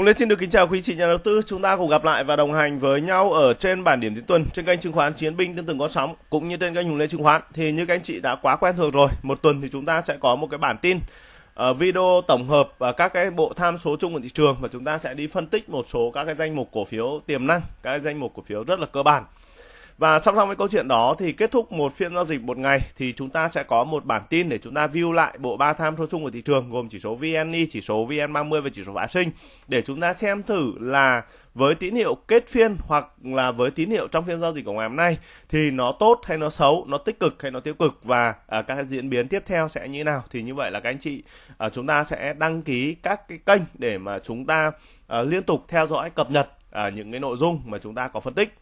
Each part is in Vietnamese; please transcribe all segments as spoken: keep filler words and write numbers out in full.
Hùng Lê xin được kính chào quý chị nhà đầu tư. Chúng ta cùng gặp lại và đồng hành với nhau ở trên bản điểm cuối tuần trên kênh chứng khoán Chiến Binh trên từng có sóng cũng như trên kênh Hùng Lê Chứng Khoán. Thì như các anh chị đã quá quen thuộc rồi, một tuần thì chúng ta sẽ có một cái bản tin uh, video tổng hợp uh, các cái bộ tham số chung của thị trường và chúng ta sẽ đi phân tích một số các cái danh mục cổ phiếu tiềm năng, các cái danh mục cổ phiếu rất là cơ bản. Và song song với câu chuyện đó thì kết thúc một phiên giao dịch một ngày thì chúng ta sẽ có một bản tin để chúng ta view lại bộ ba tham số chung của thị trường gồm chỉ số vê en i, chỉ số vê en ba mươi và chỉ số phái sinh để chúng ta xem thử là với tín hiệu kết phiên hoặc là với tín hiệu trong phiên giao dịch của ngày hôm nay thì nó tốt hay nó xấu, nó tích cực hay nó tiêu cực và à, các diễn biến tiếp theo sẽ như thế nào. Thì như vậy là các anh chị à, chúng ta sẽ đăng ký các cái kênh để mà chúng ta à, liên tục theo dõi cập nhật à, những cái nội dung mà chúng ta có phân tích.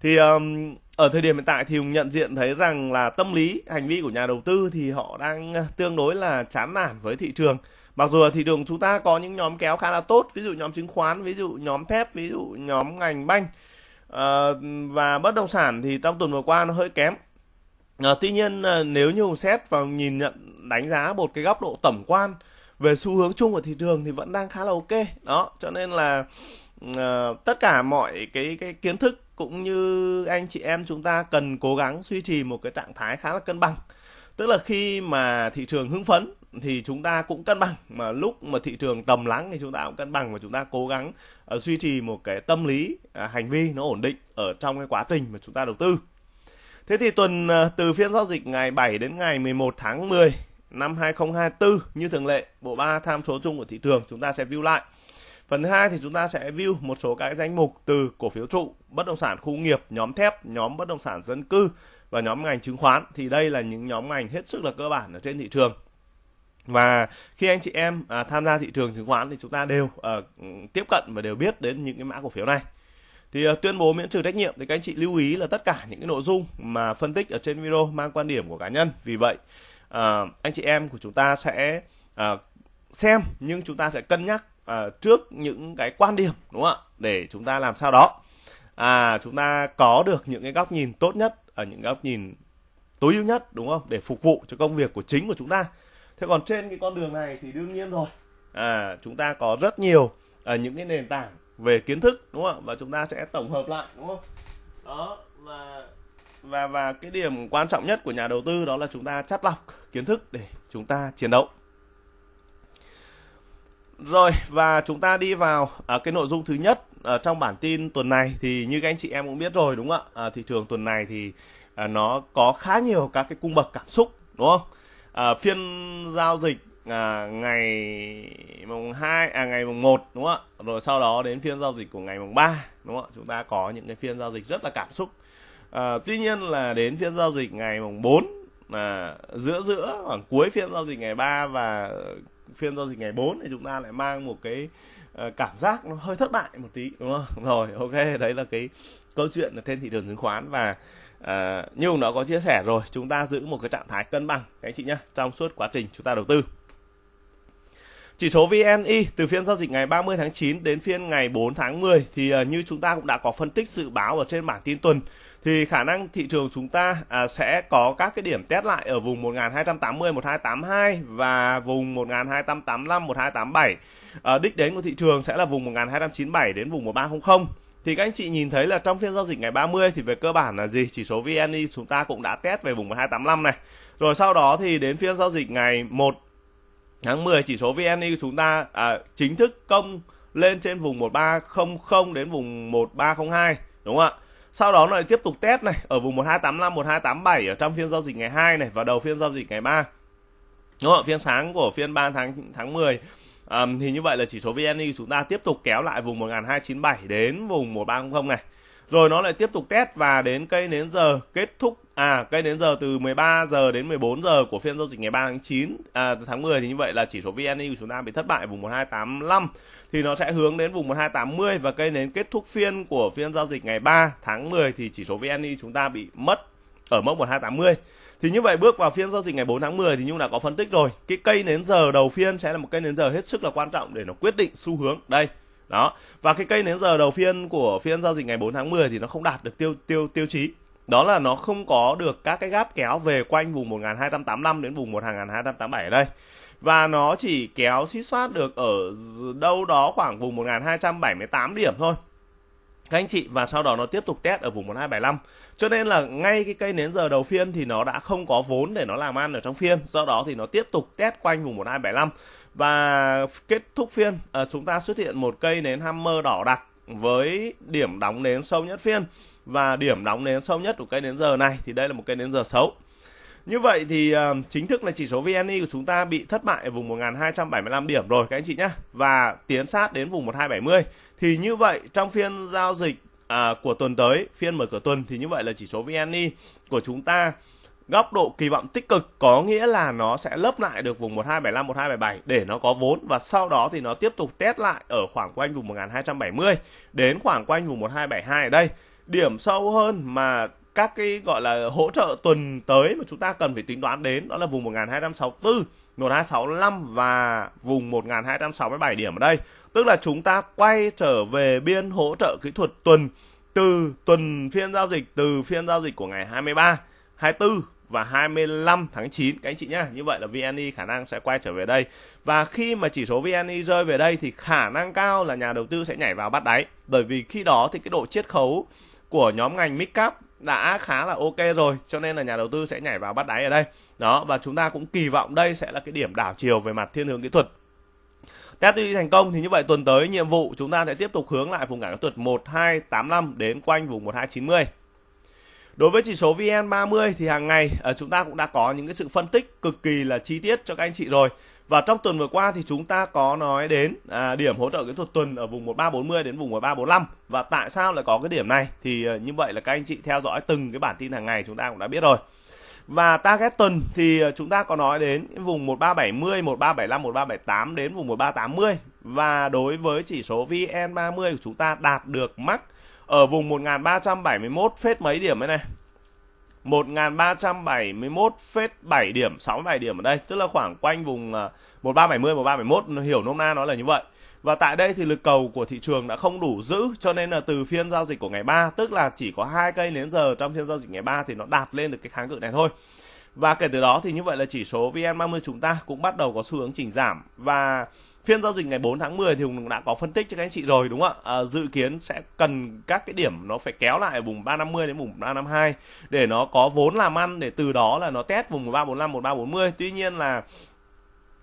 Thì um, ở thời điểm hiện tại thì Hùng nhận diện thấy rằng là tâm lý, hành vi của nhà đầu tư thì họ đang tương đối là chán nản với thị trường. Mặc dù là thị trường chúng ta có những nhóm kéo khá là tốt, ví dụ nhóm chứng khoán, ví dụ nhóm thép, ví dụ nhóm ngành banh uh, và bất động sản thì trong tuần vừa qua nó hơi kém. Uh, tuy nhiên uh, nếu như Hùng xét và nhìn nhận đánh giá một cái góc độ tổng quan về xu hướng chung của thị trường thì vẫn đang khá là ok. Đó, cho nên là uh, tất cả mọi cái, cái kiến thức cũng như anh chị em chúng ta cần cố gắng duy trì một cái trạng thái khá là cân bằng. Tức là khi mà thị trường hưng phấn thì chúng ta cũng cân bằng, mà lúc mà thị trường trầm lắng thì chúng ta cũng cân bằng, và chúng ta cố gắng uh, duy trì một cái tâm lý, uh, hành vi nó ổn định ở trong cái quá trình mà chúng ta đầu tư. Thế thì tuần uh, từ phiên giao dịch ngày bảy đến ngày mười một tháng mười năm hai nghìn không trăm hai mươi tư, như thường lệ, bộ ba tham số chung của thị trường chúng ta sẽ view lại. Phần thứ hai thì chúng ta sẽ view một số các danh mục từ cổ phiếu trụ, bất động sản khu nghiệp, nhóm thép, nhóm bất động sản dân cư và nhóm ngành chứng khoán. Thì đây là những nhóm ngành hết sức là cơ bản ở trên thị trường. Và khi anh chị em à, tham gia thị trường chứng khoán thì chúng ta đều à, tiếp cận và đều biết đến những cái mã cổ phiếu này. Thì à, tuyên bố miễn trừ trách nhiệm thì các anh chị lưu ý là tất cả những cái nội dung mà phân tích ở trên video mang quan điểm của cá nhân. Vì vậy à, anh chị em của chúng ta sẽ à, xem nhưng chúng ta sẽ cân nhắc À, trước những cái quan điểm, đúng không ạ, để chúng ta làm sao đó à, chúng ta có được những cái góc nhìn tốt nhất, ở những góc nhìn tối ưu nhất, đúng không, để phục vụ cho công việc của chính của chúng ta. Thế còn trên cái con đường này thì đương nhiên rồi, à, chúng ta có rất nhiều à, những cái nền tảng về kiến thức, đúng không ạ, và chúng ta sẽ tổng hợp lại, đúng không, đó và và và cái điểm quan trọng nhất của nhà đầu tư đó là chúng ta chắt lọc kiến thức để chúng ta chiến đấu. Rồi, và chúng ta đi vào à, cái nội dung thứ nhất à, trong bản tin tuần này. Thì như các anh chị em cũng biết rồi, đúng không ạ, à, thị trường tuần này thì à, nó có khá nhiều các cái cung bậc cảm xúc, đúng không? À, phiên giao dịch à, ngày mùng hai, à ngày mùng một, đúng không ạ, rồi sau đó đến phiên giao dịch của ngày mùng ba, đúng không ạ, chúng ta có những cái phiên giao dịch rất là cảm xúc. à, Tuy nhiên là đến phiên giao dịch ngày mùng bốn, à, giữa giữa khoảng cuối phiên giao dịch ngày ba và phiên giao dịch ngày bốn thì chúng ta lại mang một cái cảm giác nó hơi thất bại một tí, đúng không? Rồi, ok, đấy là cái câu chuyện ở trên thị trường chứng khoán. Và à, như ông đã có chia sẻ rồi, chúng ta giữ một cái trạng thái cân bằng các anh chị nhé, trong suốt quá trình chúng ta đầu tư. Chỉ số vê en i từ phiên giao dịch ngày ba mươi tháng chín đến phiên ngày bốn tháng mười thì à, như chúng ta cũng đã có phân tích dự báo ở trên bản tin tuần, thì khả năng thị trường chúng ta à, sẽ có các cái điểm test lại ở vùng một nghìn hai trăm tám mươi, một nghìn hai trăm tám mươi hai và vùng một nghìn hai trăm tám mươi lăm, một nghìn hai trăm tám mươi bảy. À, đích đến của thị trường sẽ là vùng một nghìn hai trăm chín mươi bảy đến vùng một nghìn ba trăm. Thì các anh chị nhìn thấy là trong phiên giao dịch ngày ba mươi thì về cơ bản là gì? Chỉ số vê en i chúng ta cũng đã test về vùng một nghìn hai trăm tám mươi lăm này. Rồi sau đó thì đến phiên giao dịch ngày một tháng mười chỉ số vê en i của chúng ta à, chính thức công lên trên vùng một nghìn ba trăm đến vùng một nghìn ba trăm lẻ hai, đúng không ạ? Sau đó nó lại tiếp tục test này ở vùng một nghìn hai trăm tám mươi lăm, một nghìn hai trăm tám mươi bảy ở trong phiên giao dịch ngày hai này và đầu phiên giao dịch ngày ba. Đúng không? Phiên sáng của phiên ba tháng mười à, thì như vậy là chỉ số vê en i chúng ta tiếp tục kéo lại vùng một nghìn hai trăm chín mươi bảy đến vùng một nghìn ba trăm này. Rồi nó lại tiếp tục test và đến cây nến giờ kết thúc à cây nến giờ từ mười ba giờ đến mười bốn giờ của phiên giao dịch ngày ba tháng chín à, tháng mười thì như vậy là chỉ số vê en i của chúng ta bị thất bại vùng một nghìn hai trăm tám mươi lăm. Thì nó sẽ hướng đến vùng một nghìn hai trăm tám mươi và cây nến kết thúc phiên của phiên giao dịch ngày ba tháng mười thì chỉ số vê en i chúng ta bị mất ở mốc một nghìn hai trăm tám mươi. Thì như vậy bước vào phiên giao dịch ngày bốn tháng mười thì Nhung đã có phân tích rồi. Cái cây nến giờ đầu phiên sẽ là một cây nến giờ hết sức là quan trọng để nó quyết định xu hướng. Đây. Đó. Và cái cây nến giờ đầu phiên của phiên giao dịch ngày bốn tháng mười thì nó không đạt được tiêu tiêu tiêu chí. Đó là nó không có được các cái gáp kéo về quanh vùng một nghìn hai trăm tám mươi lăm đến vùng một nghìn hai trăm tám mươi bảy ở đây. Và nó chỉ kéo suýt soát được ở đâu đó khoảng vùng một nghìn hai trăm bảy mươi tám điểm thôi, các anh chị. Và sau đó nó tiếp tục test ở vùng một nghìn hai trăm bảy mươi lăm. Cho nên là ngay cái cây nến giờ đầu phiên thì nó đã không có vốn để nó làm ăn ở trong phiên. Do đó thì nó tiếp tục test quanh vùng một nghìn hai trăm bảy mươi lăm. Và kết thúc phiên, à, chúng ta xuất hiện một cây nến hammer đỏ đặc với điểm đóng nến sâu nhất phiên. Và điểm đóng nến sâu nhất của cây nến giờ này thì đây là một cây nến giờ xấu. Như vậy thì uh, chính thức là chỉ số vê en i của chúng ta bị thất bại ở vùng một nghìn hai trăm bảy mươi lăm điểm rồi các anh chị nhé. Và tiến sát đến vùng một nghìn hai trăm bảy mươi. Thì như vậy trong phiên giao dịch à, của tuần tới, phiên mở cửa tuần, thì như vậy là chỉ số vê en i của chúng ta góc độ kỳ vọng tích cực, có nghĩa là nó sẽ lấp lại được vùng một nghìn hai trăm bảy mươi lăm, một nghìn hai trăm bảy mươi bảy để nó có vốn. Và sau đó thì nó tiếp tục test lại ở khoảng quanh vùng một nghìn hai trăm bảy mươi đến khoảng quanh vùng một nghìn hai trăm bảy mươi hai ở đây. Điểm sâu hơn mà các cái gọi là hỗ trợ tuần tới mà chúng ta cần phải tính toán đến đó là vùng một nghìn hai trăm sáu mươi tư, một nghìn hai trăm sáu mươi lăm và vùng một nghìn hai trăm sáu mươi bảy điểm ở đây. Tức là chúng ta quay trở về biên hỗ trợ kỹ thuật tuần từ tuần phiên giao dịch từ phiên giao dịch của ngày hai mươi ba, hai mươi tư và hai mươi lăm tháng chín các anh chị nhá. Như vậy là vê en i khả năng sẽ quay trở về đây. Và khi mà chỉ số vê en i rơi về đây thì khả năng cao là nhà đầu tư sẽ nhảy vào bắt đáy, bởi vì khi đó thì cái độ chiết khấu của nhóm ngành midcap đã khá là ok rồi, cho nên là nhà đầu tư sẽ nhảy vào bắt đáy ở đây. Đó, và chúng ta cũng kỳ vọng đây sẽ là cái điểm đảo chiều về mặt thiên hướng kỹ thuật. Test đi thành công thì như vậy tuần tới nhiệm vụ chúng ta sẽ tiếp tục hướng lại vùng cản kỹ thuật một nghìn hai trăm tám mươi lăm đến quanh vùng một nghìn hai trăm chín mươi. Đối với chỉ số vê en ba mươi thì hàng ngày chúng ta cũng đã có những cái sự phân tích cực kỳ là chi tiết cho các anh chị rồi. Và trong tuần vừa qua thì chúng ta có nói đến à, điểm hỗ trợ kỹ thuật tuần ở vùng một nghìn ba trăm bốn mươi đến vùng một nghìn ba trăm bốn mươi lăm. Và tại sao lại có cái điểm này thì à, như vậy là các anh chị theo dõi từng cái bản tin hàng ngày chúng ta cũng đã biết rồi. Và target tuần thì chúng ta có nói đến vùng một nghìn ba trăm bảy mươi, một nghìn ba trăm bảy mươi lăm, một nghìn ba trăm bảy mươi tám đến vùng một nghìn ba trăm tám mươi. Và đối với chỉ số vê en ba mươi của chúng ta đạt được mắc ở vùng một nghìn ba trăm bảy mươi mốt phết mấy điểm ấy này, một nghìn ba trăm bảy mươi mốt phẩy bảy điểm, sáu mươi bảy điểm ở đây, tức là khoảng quanh vùng một nghìn ba trăm bảy mươi, một nghìn ba trăm bảy mươi mốt, hiểu nôm na nó là như vậy. Và tại đây thì lực cầu của thị trường đã không đủ giữ, cho nên là từ phiên giao dịch của ngày ba, tức là chỉ có hai cây nến giờ trong phiên giao dịch ngày ba thì nó đạt lên được cái kháng cự này thôi. Và kể từ đó thì như vậy là chỉ số vê en ba mươi chúng ta cũng bắt đầu có xu hướng chỉnh giảm. Và phiên giao dịch ngày bốn tháng mười thì Hùng đã có phân tích cho các anh chị rồi, đúng không ạ? À, dự kiến sẽ cần các cái điểm nó phải kéo lại ở vùng ba trăm năm mươi đến vùng ba trăm năm mươi hai để nó có vốn làm ăn, để từ đó là nó test vùng một nghìn ba trăm bốn mươi lăm, một nghìn ba trăm bốn mươi. Tuy nhiên là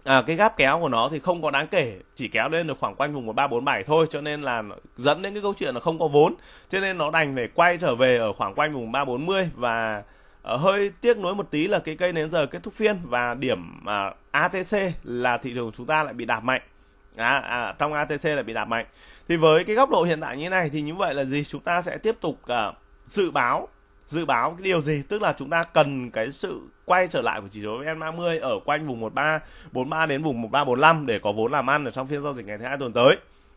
à, cái gap kéo của nó thì không có đáng kể, chỉ kéo lên được khoảng quanh vùng một nghìn ba trăm bốn mươi bảy thôi, cho nên là dẫn đến cái câu chuyện là không có vốn, cho nên nó đành phải quay trở về ở khoảng quanh vùng ba trăm bốn mươi. Và Ờ, hơi tiếc nuối một tí là cái cây nến giờ kết thúc phiên và điểm à, a tê xê là thị trường chúng ta lại bị đạp mạnh. À, à, trong a tê xê lại bị đạp mạnh. Thì với cái góc độ hiện tại như thế này thì như vậy là gì? Chúng ta sẽ tiếp tục à, dự báo dự báo cái điều gì? Tức là chúng ta cần cái sự quay trở lại của chỉ số vê en ba mươi ở quanh vùng một nghìn ba trăm bốn mươi ba đến vùng một nghìn ba trăm bốn mươi lăm để có vốn làm ăn ở trong phiên giao dịch ngày thứ hai tuần tới.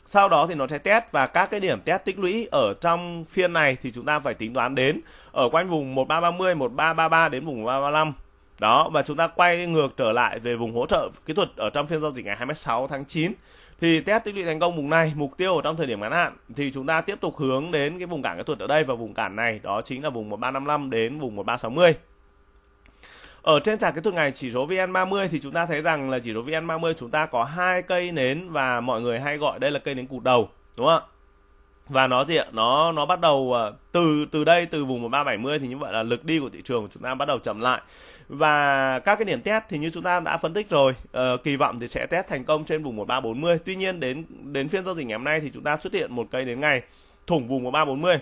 Sau đó thì nó sẽ test, và các cái điểm test tích lũy ở trong phiên này thì chúng ta phải tính toán đến ở quanh vùng một nghìn ba trăm ba mươi, một nghìn ba trăm ba mươi ba đến vùng một nghìn ba trăm ba mươi lăm. Đó, và chúng ta quay ngược trở lại về vùng hỗ trợ kỹ thuật ở trong phiên giao dịch ngày hai mươi sáu tháng chín. Thì test tích lũy thành công vùng này, mục tiêu ở trong thời điểm ngắn hạn thì chúng ta tiếp tục hướng đến cái vùng cản kỹ thuật ở đây và vùng cản này, đó chính là vùng một nghìn ba trăm năm mươi lăm đến vùng một nghìn ba trăm sáu mươi. Ở trên chart kỹ thuật ngày chỉ số vê en ba mươi thì chúng ta thấy rằng là chỉ số vê en ba mươi chúng ta có hai cây nến và mọi người hay gọi đây là cây nến cụt đầu, đúng không ạ? Và nó gì ạ? Nó nó bắt đầu từ từ đây, từ vùng một nghìn ba trăm bảy mươi thì như vậy là lực đi của thị trường của chúng ta bắt đầu chậm lại. Và các cái điểm test thì như chúng ta đã phân tích rồi, uh, kỳ vọng thì sẽ test thành công trên vùng một nghìn ba trăm bốn mươi. Tuy nhiên đến đến phiên giao dịch ngày hôm nay thì chúng ta xuất hiện một cây nến ngày thủng vùng một nghìn ba trăm bốn mươi.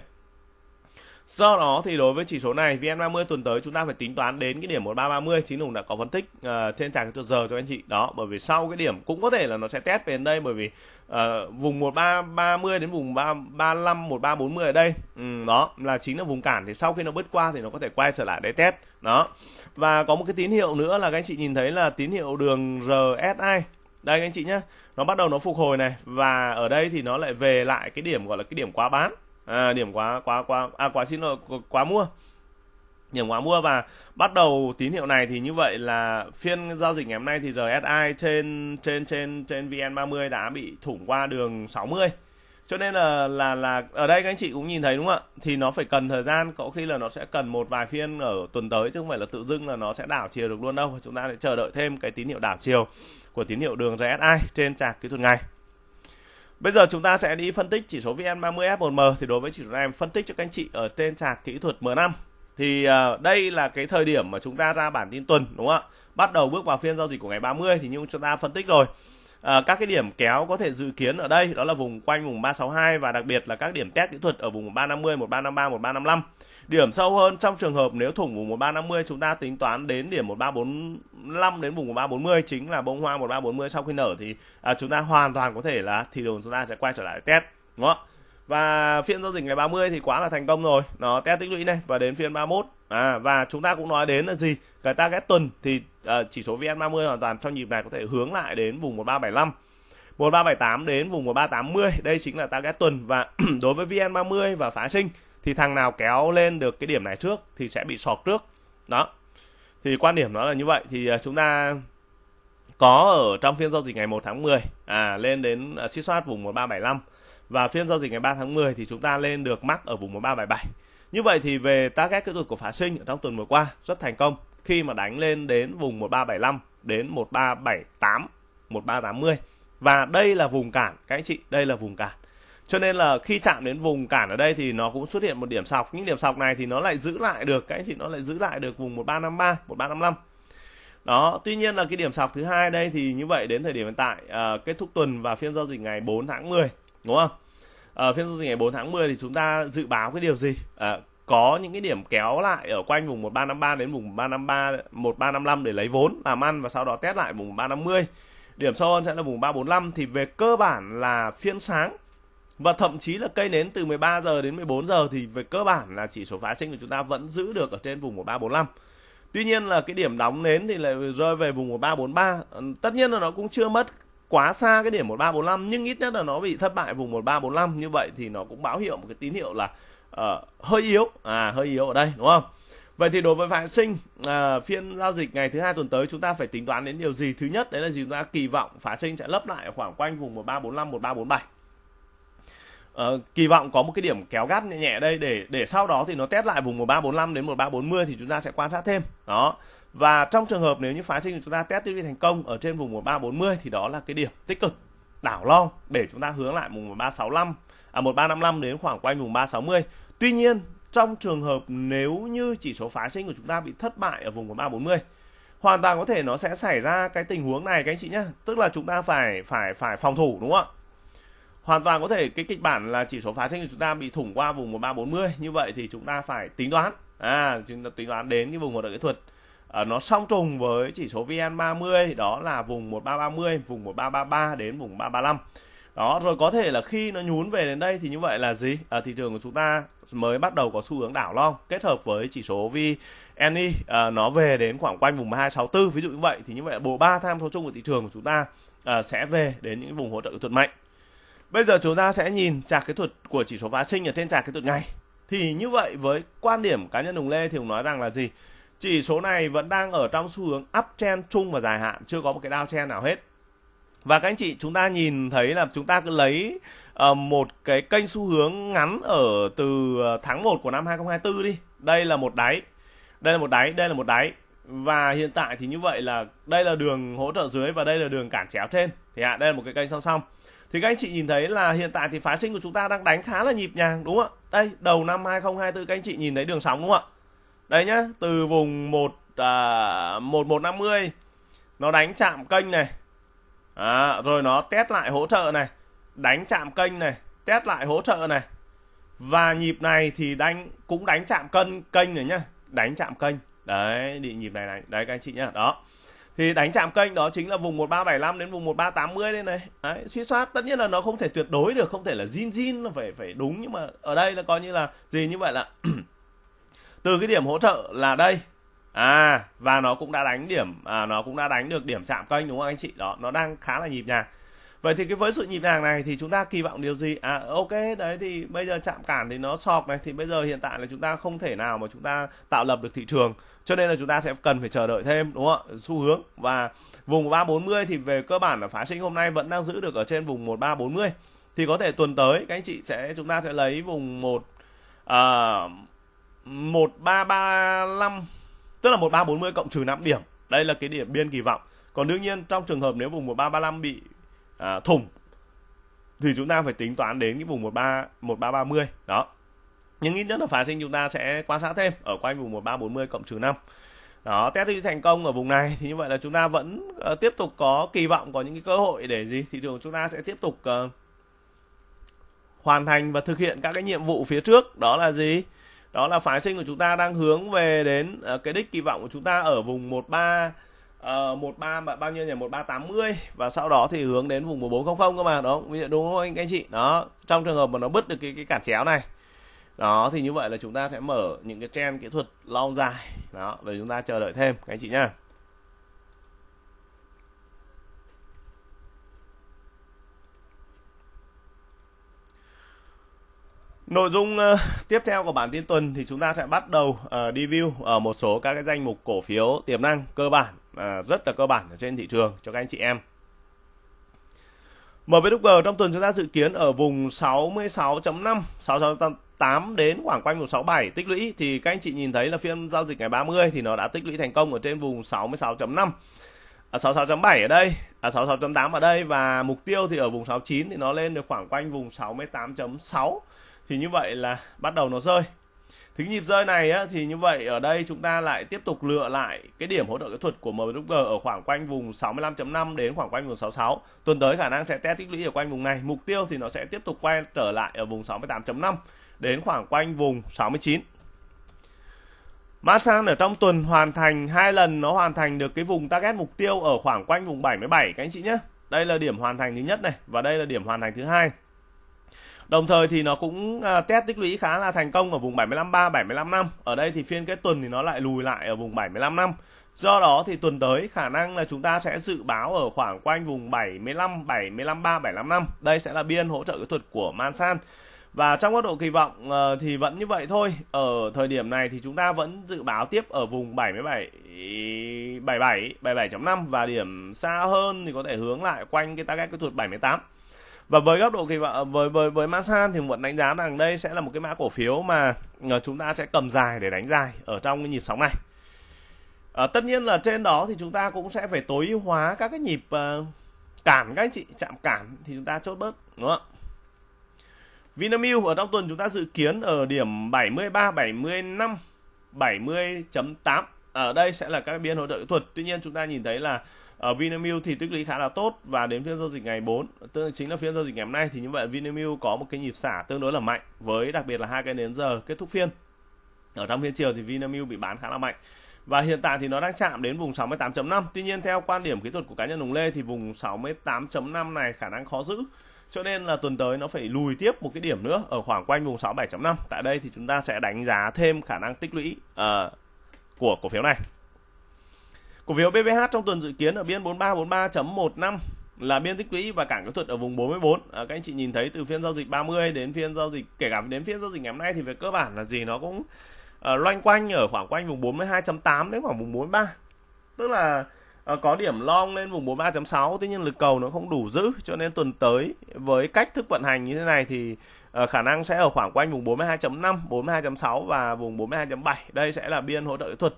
Do đó thì đối với chỉ số này vê en ba mươi tuần tới chúng ta phải tính toán đến cái điểm một nghìn ba trăm ba mươi, chính Hùng đã có phân tích uh, trên chart kỹ thuật giờ cho anh chị. Đó, bởi vì sau cái điểm cũng có thể là nó sẽ test về đến đây, bởi vì uh, vùng một nghìn ba trăm ba mươi đến vùng một nghìn ba trăm ba mươi lăm, một nghìn ba trăm bốn mươi ở đây, ừ, đó là chính là vùng cản, thì sau khi nó bứt qua thì nó có thể quay trở lại để test. Đó. Và có một cái tín hiệu nữa là các anh chị nhìn thấy là tín hiệu đường rờ ét i. Đây các anh chị nhé, nó bắt đầu nó phục hồi này, và ở đây thì nó lại về lại cái điểm gọi là cái điểm quá bán. À, điểm quá quá quá à, quá xin lỗi quá mua điểm quá mua. Và bắt đầu tín hiệu này thì như vậy là phiên giao dịch ngày hôm nay thì rờ ét i trên trên trên trên vê en ba mươi đã bị thủng qua đường sáu mươi, cho nên là là là ở đây các anh chị cũng nhìn thấy đúng không ạ? Thì nó phải cần thời gian, có khi là nó sẽ cần một vài phiên ở tuần tới, chứ không phải là tự dưng là nó sẽ đảo chiều được luôn đâu. Chúng ta sẽ chờ đợi thêm cái tín hiệu đảo chiều của tín hiệu đường rờ ét i trên trạc kỹ thuật ngày. Bây giờ chúng ta sẽ đi phân tích chỉ số vê en ba mươi ép một em. Thì đối với chỉ số này em phân tích cho các anh chị ở trên trạc kỹ thuật em năm. Thì đây là cái thời điểm mà chúng ta ra bản tin tuần, đúng không ạ? Bắt đầu bước vào phiên giao dịch của ngày ba mươi thì như chúng ta phân tích rồi. À, các cái điểm kéo có thể dự kiến ở đây đó là vùng quanh vùng ba sáu hai và đặc biệt là các điểm test kỹ thuật ở vùng ba năm mươi, một ba năm ba, một ba năm lăm. Điểm sâu hơn trong trường hợp nếu thủng vùng một ba năm mươi chúng ta tính toán đến điểm một ba bốn lăm đến vùng một ba bốn mươi chính là bông hoa một ba bốn mươi sau khi nở thì à, chúng ta hoàn toàn có thể là thị trường chúng ta sẽ quay trở lại test, đúng không? Và phiên giao dịch ngày ba mươi thì quá là thành công rồi, nó test tích lũy này và đến phiên ba mươi mốt. À, và chúng ta cũng nói đến là gì? Cái target tuần thì uh, chỉ số vê en ba mươi hoàn toàn trong nhịp này có thể hướng lại đến vùng một ba bảy lăm, một ba bảy tám đến vùng một ba tám mươi. Đây chính là target tuần. Và đối với vê en ba mươi và phái sinh thì thằng nào kéo lên được cái điểm này trước thì sẽ bị sọt trước. Đó. Thì quan điểm nó là như vậy. Thì uh, chúng ta có ở trong phiên giao dịch ngày một tháng mười à, lên đến uh, chiết soát vùng một ba bảy lăm. Và phiên giao dịch ngày ba tháng mười thì chúng ta lên được mắc ở vùng một ba bảy bảy. Như vậy thì về target kỹ thuật của phá sinh trong tuần vừa qua rất thành công khi mà đánh lên đến vùng một ba bảy lăm đến một ba bảy tám, một ba tám mươi. Và đây là vùng cản các anh chị, đây là vùng cản. Cho nên là khi chạm đến vùng cản ở đây thì nó cũng xuất hiện một điểm sọc. Những điểm sọc này thì nó lại giữ lại được các anh chị, nó lại giữ lại được vùng một ba năm ba, một ba năm lăm. Đó, tuy nhiên là cái điểm sọc thứ hai đây thì như vậy đến thời điểm hiện tại à, kết thúc tuần và phiên giao dịch ngày bốn tháng mười, đúng không? Ở phiên giao dịch ngày bốn tháng mười thì chúng ta dự báo cái điều gì? À, có những cái điểm kéo lại ở quanh vùng một ba năm ba đến vùng một ba năm lăm để lấy vốn làm ăn và sau đó test lại vùng ba năm mươi. Điểm sâu hơn sẽ là vùng ba bốn lăm. Thì về cơ bản là phiên sáng và thậm chí là cây nến từ mười ba giờ đến mười bốn giờ thì về cơ bản là chỉ số phái sinh của chúng ta vẫn giữ được ở trên vùng một ba bốn lăm. Tuy nhiên là cái điểm đóng nến thì lại rơi về vùng một ba bốn ba. Tất nhiên là nó cũng chưa mất quá xa cái điểm một ba bốn lăm nhưng ít nhất là nó bị thất bại vùng một ba bốn lăm. Như vậy thì nó cũng báo hiệu một cái tín hiệu là uh, hơi yếu, à hơi yếu ở đây, đúng không? Vậy thì đối với phái sinh uh, phiên giao dịch ngày thứ hai tuần tới chúng ta phải tính toán đến điều gì? Thứ nhất đấy là gì? Chúng ta kỳ vọng phái sinh sẽ lấp lại ở khoảng quanh vùng một ba bốn lăm, một ba bốn bảy. Uh, kỳ vọng có một cái điểm kéo gắt nhẹ nhẹ đây để để sau đó thì nó test lại vùng một ba bốn lăm đến một ba bốn mươi thì chúng ta sẽ quan sát thêm. Đó. Và trong trường hợp nếu như phái sinh của chúng ta test tích lũy thành công ở trên vùng một ba bốn mươi thì đó là cái điểm tích cực đảo long để chúng ta hướng lại vùng một ba sáu lăm, à một ba năm lăm đến khoảng quanh vùng ba sáu mươi. Tuy nhiên, trong trường hợp nếu như chỉ số phái sinh của chúng ta bị thất bại ở vùng một ba bốn mươi, hoàn toàn có thể nó sẽ xảy ra cái tình huống này các anh chị nhé, tức là chúng ta phải phải phải phòng thủ, đúng không ạ? Hoàn toàn có thể cái kịch bản là chỉ số phái sinh của chúng ta bị thủng qua vùng một ba bốn mươi, như vậy thì chúng ta phải tính toán, à chúng ta tính toán đến cái vùng hỗ trợ kỹ thuật À, nó song trùng với chỉ số vê en ba mươi, đó là vùng một ba ba mươi, vùng một ba ba ba đến vùng ba ba lăm. Đó, rồi có thể là khi nó nhún về đến đây thì như vậy là gì? À, thị trường của chúng ta mới bắt đầu có xu hướng đảo long kết hợp với chỉ số vê en i à, nó về đến khoảng quanh vùng hai sáu tư ví dụ như vậy, thì như vậy bộ ba tham số chung của thị trường của chúng ta à, sẽ về đến những vùng hỗ trợ kỹ thuật mạnh. Bây giờ chúng ta sẽ nhìn trạc kỹ thuật của chỉ số phái sinh ở trên trạc kỹ thuật ngày. Thì như vậy với quan điểm cá nhân Hùng Lê thì Hùng nói rằng là gì? Chỉ số này vẫn đang ở trong xu hướng uptrend chung và dài hạn, chưa có một cái downtrend nào hết. Và các anh chị chúng ta nhìn thấy là chúng ta cứ lấy uh, một cái kênh xu hướng ngắn ở từ tháng một của năm hai không hai tư đi. Đây là một đáy, đây là một đáy, đây là một đáy. Và hiện tại thì như vậy là đây là đường hỗ trợ dưới và đây là đường cản chéo trên. Thì à, đây là một cái kênh song song. Thì các anh chị nhìn thấy là hiện tại thì phái sinh của chúng ta đang đánh khá là nhịp nhàng, đúng không ạ? Đây, đầu năm hai không hai tư các anh chị nhìn thấy đường sóng, đúng không ạ? Đây nhá, từ vùng một một năm mươi nó đánh chạm kênh này, à, rồi nó test lại hỗ trợ này, đánh chạm kênh này, test lại hỗ trợ này. Và nhịp này thì đánh cũng đánh chạm cân kênh này nhá, đánh chạm kênh. Đấy, định nhịp này này, đấy các anh chị nhá, đó. Thì đánh chạm kênh đó chính là vùng một ba bảy lăm đến vùng một ba tám mươi đây này. Đấy, suy soát tất nhiên là nó không thể tuyệt đối được, không thể là zin zin phải phải đúng, nhưng mà ở đây là coi như là gì, như vậy là từ cái điểm hỗ trợ là đây, à và nó cũng đã đánh điểm, à, nó cũng đã đánh được điểm chạm kênh, đúng không anh chị? Đó, nó đang khá là nhịp nhàng. Vậy thì cái với sự nhịp nhàng này thì chúng ta kỳ vọng điều gì? À ok, đấy thì bây giờ chạm cản thì nó sọp này, thì bây giờ hiện tại là chúng ta không thể nào mà chúng ta tạo lập được thị trường, cho nên là chúng ta sẽ cần phải chờ đợi thêm, đúng không ạ? Xu hướng và vùng một ba bốn mươi thì về cơ bản là phái sinh hôm nay vẫn đang giữ được ở trên vùng một ba bốn mươi, thì có thể tuần tới các anh chị sẽ chúng ta sẽ lấy vùng một à, một ba ba lăm, tức là một ba bốn mươi cộng trừ năm điểm. Đây là cái điểm biên kỳ vọng. Còn đương nhiên trong trường hợp nếu vùng một ba ba lăm bị à, thủng thì chúng ta phải tính toán đến cái vùng một ba ba mươi đó. Nhưng ít nhất là phá sinh chúng ta sẽ quan sát thêm ở quanh vùng một ba bốn mươi cộng trừ năm. Đó, test đi thành công ở vùng này thì như vậy là chúng ta vẫn uh, tiếp tục có kỳ vọng, có những cái cơ hội để gì thị trường chúng ta sẽ tiếp tục uh, hoàn thành và thực hiện các cái nhiệm vụ phía trước. Đó là gì? Đó là phái sinh của chúng ta đang hướng về đến uh, cái đích kỳ vọng của chúng ta ở vùng một ba tám mươi và sau đó thì hướng đến vùng một bốn không không cơ mà. Đó, đúng không anh, anh chị? Đó, trong trường hợp mà nó bứt được cái cái cản chéo này. Đó thì như vậy là chúng ta sẽ mở những cái trend kỹ thuật lâu dài. Đó, rồi chúng ta chờ đợi thêm các anh chị nhá. Nội dung uh, tiếp theo của bản tin tuần thì chúng ta sẽ bắt đầu uh, review ở một số các cái danh mục cổ phiếu tiềm năng cơ bản, uh, rất là cơ bản ở trên thị trường cho các anh chị em. em vê đê giê trong tuần chúng ta dự kiến ở vùng sáu mươi sáu chấm năm, sáu mươi sáu chấm tám đến khoảng quanh vùng sáu mươi bảy tích lũy. Thì các anh chị nhìn thấy là phiên giao dịch ngày ba mươi thì nó đã tích lũy thành công ở trên vùng sáu mươi sáu chấm năm, à, sáu mươi sáu chấm bảy ở đây, à, sáu mươi sáu chấm tám ở đây, và mục tiêu thì ở vùng sáu mươi chín thì nó lên được khoảng quanh vùng sáu mươi tám chấm sáu. Thì như vậy là bắt đầu nó rơi. Thì nhịp rơi này á, thì như vậy ở đây chúng ta lại tiếp tục lựa lại cái điểm hỗ trợ kỹ thuật của em vê đê giê ở khoảng quanh vùng sáu mươi lăm chấm năm đến khoảng quanh vùng sáu mươi sáu. Tuần tới khả năng sẽ test tích lũy ở quanh vùng này. Mục tiêu thì nó sẽ tiếp tục quay trở lại ở vùng sáu mươi tám chấm năm đến khoảng quanh vùng sáu mươi chín. Masan ở trong tuần hoàn thành hai lần, nó hoàn thành được cái vùng target mục tiêu ở khoảng quanh vùng bảy mươi bảy các anh chị nhé. Đây là điểm hoàn thành thứ nhất này và đây là điểm hoàn thành thứ hai. Đồng thời thì nó cũng test tích lũy khá là thành công ở vùng bảy mươi lăm ba, bảy mươi lăm năm. Ở đây thì phiên kết tuần thì nó lại lùi lại ở vùng bảy mươi lăm năm. Do đó thì tuần tới khả năng là chúng ta sẽ dự báo ở khoảng quanh vùng bảy mươi lăm, bảy mươi lăm ba, bảy mươi lăm năm. Đây sẽ là biên hỗ trợ kỹ thuật của Masan. Và trong góc độ kỳ vọng thì vẫn như vậy thôi. Ở thời điểm này thì chúng ta vẫn dự báo tiếp ở vùng bảy mươi bảy, bảy mươi bảy, bảy mươi bảy chấm năm và điểm xa hơn thì có thể hướng lại quanh cái target kỹ thuật bảy mươi tám. Và với góc độ kỳ vọng với với với Masan thì vẫn đánh giá rằng đây sẽ là một cái mã cổ phiếu mà chúng ta sẽ cầm dài để đánh dài ở trong cái nhịp sóng này. À, tất nhiên là trên đó thì chúng ta cũng sẽ phải tối ưu hóa các cái nhịp uh, cản các anh chị, chạm cản thì chúng ta chốt bớt, đúng không ạ? Vinamilk ở trong tuần chúng ta dự kiến ở điểm bảy mươi ba, bảy mươi lăm, bảy mươi chấm tám. Ở đây sẽ là các biên hỗ trợ kỹ thuật. Tuy nhiên chúng ta nhìn thấy là ở Vinamilk thì tích lũy khá là tốt và đến phiên giao dịch ngày bốn, tương chính là phiên giao dịch ngày hôm nay thì như vậy Vinamilk có một cái nhịp xả tương đối là mạnh, với đặc biệt là hai cái nến giờ kết thúc phiên. Ở trong phiên chiều thì Vinamilk bị bán khá là mạnh và hiện tại thì nó đang chạm đến vùng sáu mươi tám chấm năm. Tuy nhiên theo quan điểm kỹ thuật của cá nhân Hùng Lê thì vùng sáu mươi tám chấm năm này khả năng khó giữ, cho nên là tuần tới nó phải lùi tiếp một cái điểm nữa ở khoảng quanh vùng sáu mươi bảy chấm năm. Tại đây thì chúng ta sẽ đánh giá thêm khả năng tích lũy uh, của cổ phiếu này. Cổ phiếu bê bê hát trong tuần dự kiến ở biên bốn ba bốn ba chấm một năm là biên tích lũy và cản kỹ thuật ở vùng bốn mươi bốn. À, các anh chị nhìn thấy từ phiên giao dịch ba mươi đến phiên giao dịch, kể cả đến phiên giao dịch ngày hôm nay thì về cơ bản là gì, nó cũng uh, loanh quanh ở khoảng quanh vùng bốn mươi hai chấm tám đến khoảng vùng bốn mươi ba. Tức là uh, có điểm long lên vùng bốn mươi ba chấm sáu, tuy nhiên lực cầu nó không đủ giữ, cho nên tuần tới với cách thức vận hành như thế này thì uh, khả năng sẽ ở khoảng quanh vùng bốn mươi hai chấm năm, bốn mươi hai chấm sáu và vùng bốn mươi hai chấm bảy. Đây sẽ là biên hỗ trợ kỹ thuật.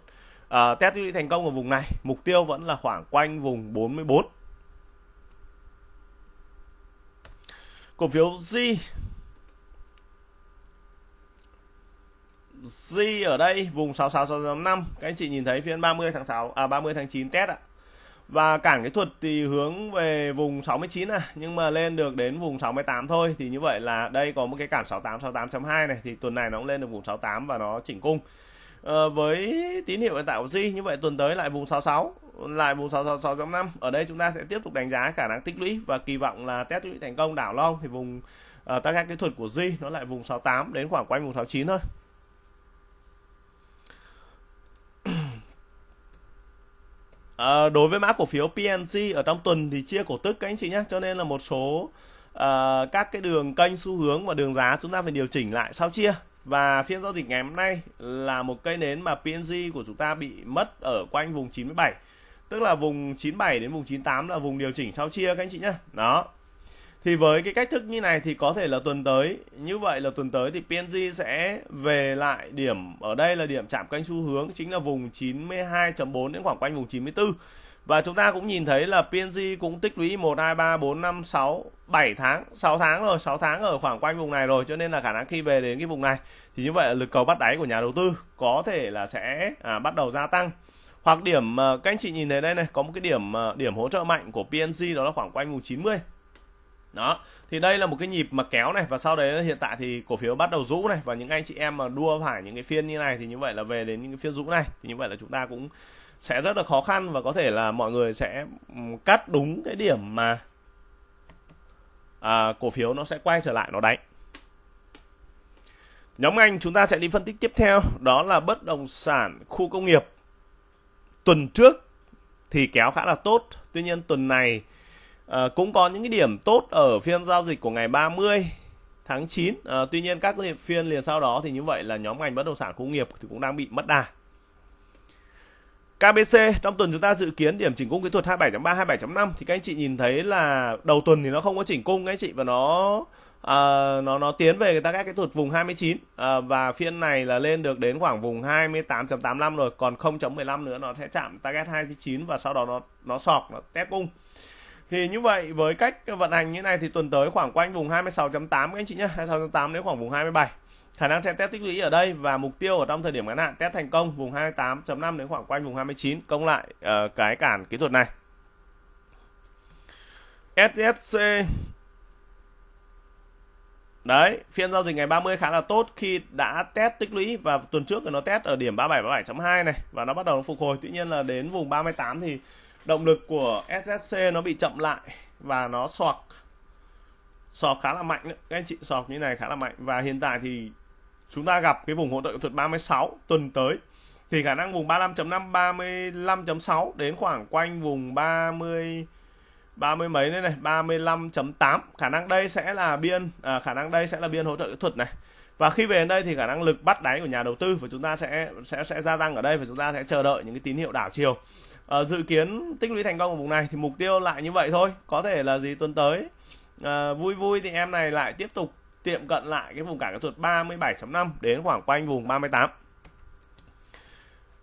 À, test đi thành công ở vùng này, mục tiêu vẫn là khoảng quanh vùng bốn mươi bốn. Cổ phiếu Z Z ở đây vùng sáu mươi sáu chấm năm, các anh chị nhìn thấy phiên ba mươi tháng sáu à ba mươi tháng chín test ạ. Và cản kỹ thuật thì hướng về vùng sáu mươi chín à, nhưng mà lên được đến vùng sáu mươi tám thôi, thì như vậy là đây có một cái cản sáu mươi tám, sáu mươi tám chấm hai này, thì tuần này nó cũng lên được vùng sáu mươi tám và nó chỉnh cung. Ờ, với tín hiệu hiện tại của Vni như vậy tuần tới lại vùng sáu mươi sáu, lại vùng sáu mươi sáu chấm năm. Ở đây chúng ta sẽ tiếp tục đánh giá khả năng tích lũy và kỳ vọng là test tích lũy thành công. Đảo long thì vùng uh, target kỹ thuật của Vni nó lại vùng sáu mươi tám đến khoảng quanh vùng sáu mươi chín thôi. À, đối với mã cổ phiếu pê en giê ở trong tuần thì chia cổ tức các anh chị nhé, cho nên là một số uh, các cái đường kênh xu hướng và đường giá chúng ta phải điều chỉnh lại sau chia. Và phiên giao dịch ngày hôm nay là một cây nến mà pê en giê của chúng ta bị mất ở quanh vùng chín mươi bảy. Tức là vùng chín mươi bảy đến vùng chín mươi tám là vùng điều chỉnh sau chia các anh chị nhé. Đó. Thì với cái cách thức như này thì có thể là tuần tới, như vậy là tuần tới thì pê en giê sẽ về lại điểm, ở đây là điểm chạm kênh xu hướng, chính là vùng chín mươi hai chấm bốn đến khoảng quanh vùng chín mươi tư. Và chúng ta cũng nhìn thấy là pê en giê cũng tích lũy một, hai, ba, bốn, năm, sáu, bảy tháng, sáu tháng rồi, sáu tháng ở khoảng quanh vùng này rồi. Cho nên là khả năng khi về đến cái vùng này thì như vậy là lực cầu bắt đáy của nhà đầu tư có thể là sẽ à, bắt đầu gia tăng. Hoặc điểm, các anh chị nhìn thấy đây này, có một cái điểm điểm hỗ trợ mạnh của pê en giê đó là khoảng quanh vùng chín mươi. Đó, thì đây là một cái nhịp mà kéo này và sau đấy hiện tại thì cổ phiếu bắt đầu rũ này. Và những anh chị em mà đua phải những cái phiên như này thì như vậy là về đến những cái phiên rũ này thì như vậy là chúng ta cũng sẽ rất là khó khăn và có thể là mọi người sẽ cắt đúng cái điểm mà à, cổ phiếu nó sẽ quay trở lại nó đánh. Nhóm ngành chúng ta sẽ đi phân tích tiếp theo, đó là bất động sản khu công nghiệp. Tuần trước thì kéo khá là tốt, tuy nhiên tuần này à, cũng có những cái điểm tốt ở phiên giao dịch của ngày ba mươi tháng chín. À, tuy nhiên các phiên liền sau đó thì như vậy là nhóm ngành bất động sản khu công nghiệp thì cũng đang bị mất đà. ca bê xê trong tuần chúng ta dự kiến điểm chỉnh cung kỹ thuật hai mươi bảy chấm ba, hai mươi bảy chấm năm thì các anh chị nhìn thấy là đầu tuần thì nó không có chỉnh cung các anh chị và nó à, nó nó tiến về người ta các cái thuật vùng hai mươi chín à, và phiên này là lên được đến khoảng vùng hai mươi tám chấm tám mươi lăm rồi, còn không chấm mười lăm nữa nó sẽ chạm target hai mươi chín và sau đó nó nó sọc nó test cung. Thì như vậy với cách vận hành như này thì tuần tới khoảng quanh vùng hai mươi sáu chấm tám các anh chị nhé, hai mươi sáu chấm tám đến khoảng vùng hai mươi bảy. Khả năng sẽ test tích lũy ở đây và mục tiêu ở trong thời điểm ngắn hạn test thành công vùng hai mươi tám chấm năm đến khoảng quanh vùng hai mươi chín, công lại uh, cái cản kỹ thuật này. ét ét xê đấy, phiên giao dịch ngày ba mươi khá là tốt khi đã test tích lũy và tuần trước thì nó test ở điểm ba mươi bảy, ba mươi bảy chấm hai này và nó bắt đầu nó phục hồi. Tuy nhiên là đến vùng ba mươi tám thì động lực của ét ét xê nó bị chậm lại và nó xoạc sọp khá là mạnh nữa. Các anh chị sọp như này khá là mạnh và hiện tại thì chúng ta gặp cái vùng hỗ trợ kỹ thuật ba mươi sáu. Tuần tới thì khả năng vùng ba mươi lăm chấm năm, ba mươi lăm chấm sáu đến khoảng quanh vùng ba mươi, ba mươi mấy đây này, ba mươi lăm chấm tám. Khả năng đây sẽ là biên à, khả năng đây sẽ là biên hỗ trợ kỹ thuật này. Và khi về đến đây thì khả năng lực bắt đáy của nhà đầu tư và chúng ta sẽ sẽ sẽ gia tăng ở đây và chúng ta sẽ chờ đợi những cái tín hiệu đảo chiều. À, dự kiến tích lũy thành công ở vùng này thì mục tiêu lại như vậy thôi. Có thể là gì tuần tới À, vui vui thì em này lại tiếp tục tiệm cận lại cái vùng cản kỹ thuật ba mươi bảy chấm năm đến khoảng quanh vùng ba mươi tám.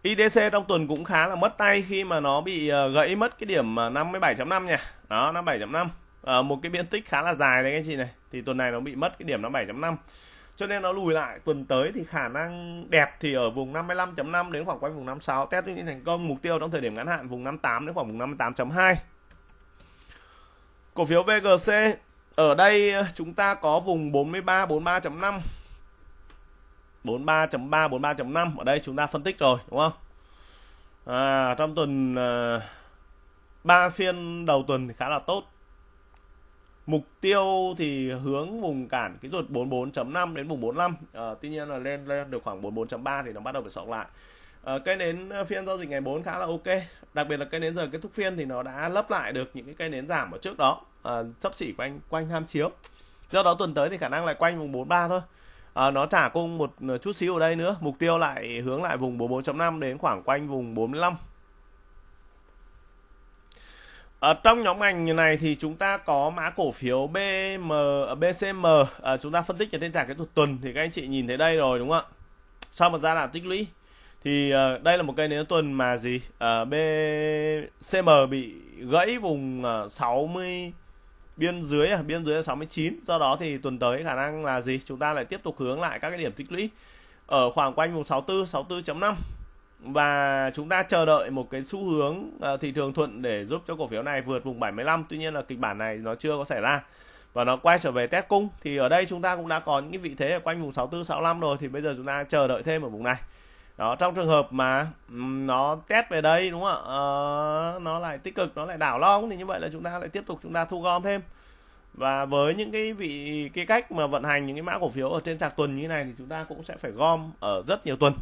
i đê xê trong tuần cũng khá là mất tay khi mà nó bị gãy mất cái điểm năm mươi bảy chấm năm nhỉ. Đó, năm mươi bảy chấm năm à, một cái biên tích khá là dài đấy các anh chị này. Thì tuần này nó bị mất cái điểm năm mươi bảy chấm năm, cho nên nó lùi lại. Tuần tới thì khả năng đẹp thì ở vùng năm mươi lăm chấm năm đến khoảng quanh vùng năm mươi sáu, test những thành công. Mục tiêu trong thời điểm ngắn hạn vùng năm mươi tám đến khoảng vùng năm mươi tám chấm hai. Cổ phiếu vê giê xê ở đây chúng ta có vùng bốn mươi ba, bốn mươi ba chấm năm, bốn mươi ba chấm ba, bốn mươi ba chấm năm ở đây chúng ta phân tích rồi đúng không? À, trong tuần ba uh, phiên đầu tuần thì khá là tốt. Mục tiêu thì hướng vùng cản kỹ thuật bốn mươi bốn chấm năm đến vùng bốn mươi lăm. Uh, tuy nhiên là lên lên được khoảng bốn mươi bốn chấm ba thì nó bắt đầu phải sọc lại. Uh, cây nến phiên giao dịch ngày bốn khá là ok, đặc biệt là cây nến giờ kết thúc phiên thì nó đã lấp lại được những cái cây nến giảm ở trước đó, xấp uh, xỉ quanh quanh tham chiếu. Do đó tuần tới thì khả năng lại quanh vùng bốn mươi ba thôi. Uh, nó trả cung một chút xíu ở đây nữa, mục tiêu lại hướng lại vùng bốn mươi bốn chấm năm đến khoảng quanh vùng bốn mươi lăm. Ở trong nhóm ngành này thì chúng ta có mã cổ phiếu bê xê em, uh, chúng ta phân tích ở trên chart kỹ thuật tuần thì các anh chị nhìn thấy đây rồi đúng không ạ? Sau một giai đoạn tích lũy thì uh, đây là một cây nến tuần mà gì uh, bê xê em bị gãy vùng uh, sáu mươi biên dưới à, biên dưới là sáu mươi chín. Do đó thì tuần tới khả năng là gì chúng ta lại tiếp tục hướng lại các cái điểm tích lũy ở khoảng quanh vùng sáu mươi tư, sáu mươi tư chấm năm và chúng ta chờ đợi một cái xu hướng uh, thị trường thuận để giúp cho cổ phiếu này vượt vùng bảy mươi lăm. Tuy nhiên là kịch bản này nó chưa có xảy ra và nó quay trở về test cung. Thì ở đây chúng ta cũng đã có những cái vị thế ở quanh vùng sáu mươi tư, sáu mươi lăm rồi thì bây giờ chúng ta chờ đợi thêm ở vùng này. Đó, trong trường hợp mà nó test về đây đúng không ạ, à, nó lại tích cực, nó lại đảo long thì như vậy là chúng ta lại tiếp tục chúng ta thu gom thêm. Và với những cái vị cái cách mà vận hành những cái mã cổ phiếu ở trên chart tuần như thế này thì chúng ta cũng sẽ phải gom ở rất nhiều tuần,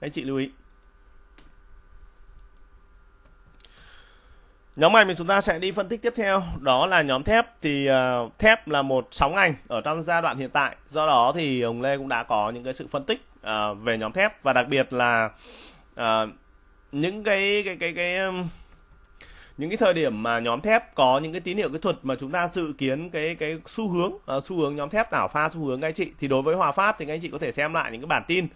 anh chị lưu ý. Nhóm ngành mình chúng ta sẽ đi phân tích tiếp theo, đó là nhóm thép. Thì uh, thép là một sóng ngành ở trong giai đoạn hiện tại. Do đó thì ông Lê cũng đã có những cái sự phân tích uh, về nhóm thép và đặc biệt là uh, những cái cái cái cái um, những cái thời điểm mà nhóm thép có những cái tín hiệu kỹ thuật mà chúng ta dự kiến cái cái xu hướng uh, xu hướng nhóm thép đảo pha xu hướng các anh chị. Thì đối với Hòa Phát thì các anh chị có thể xem lại những cái bản tin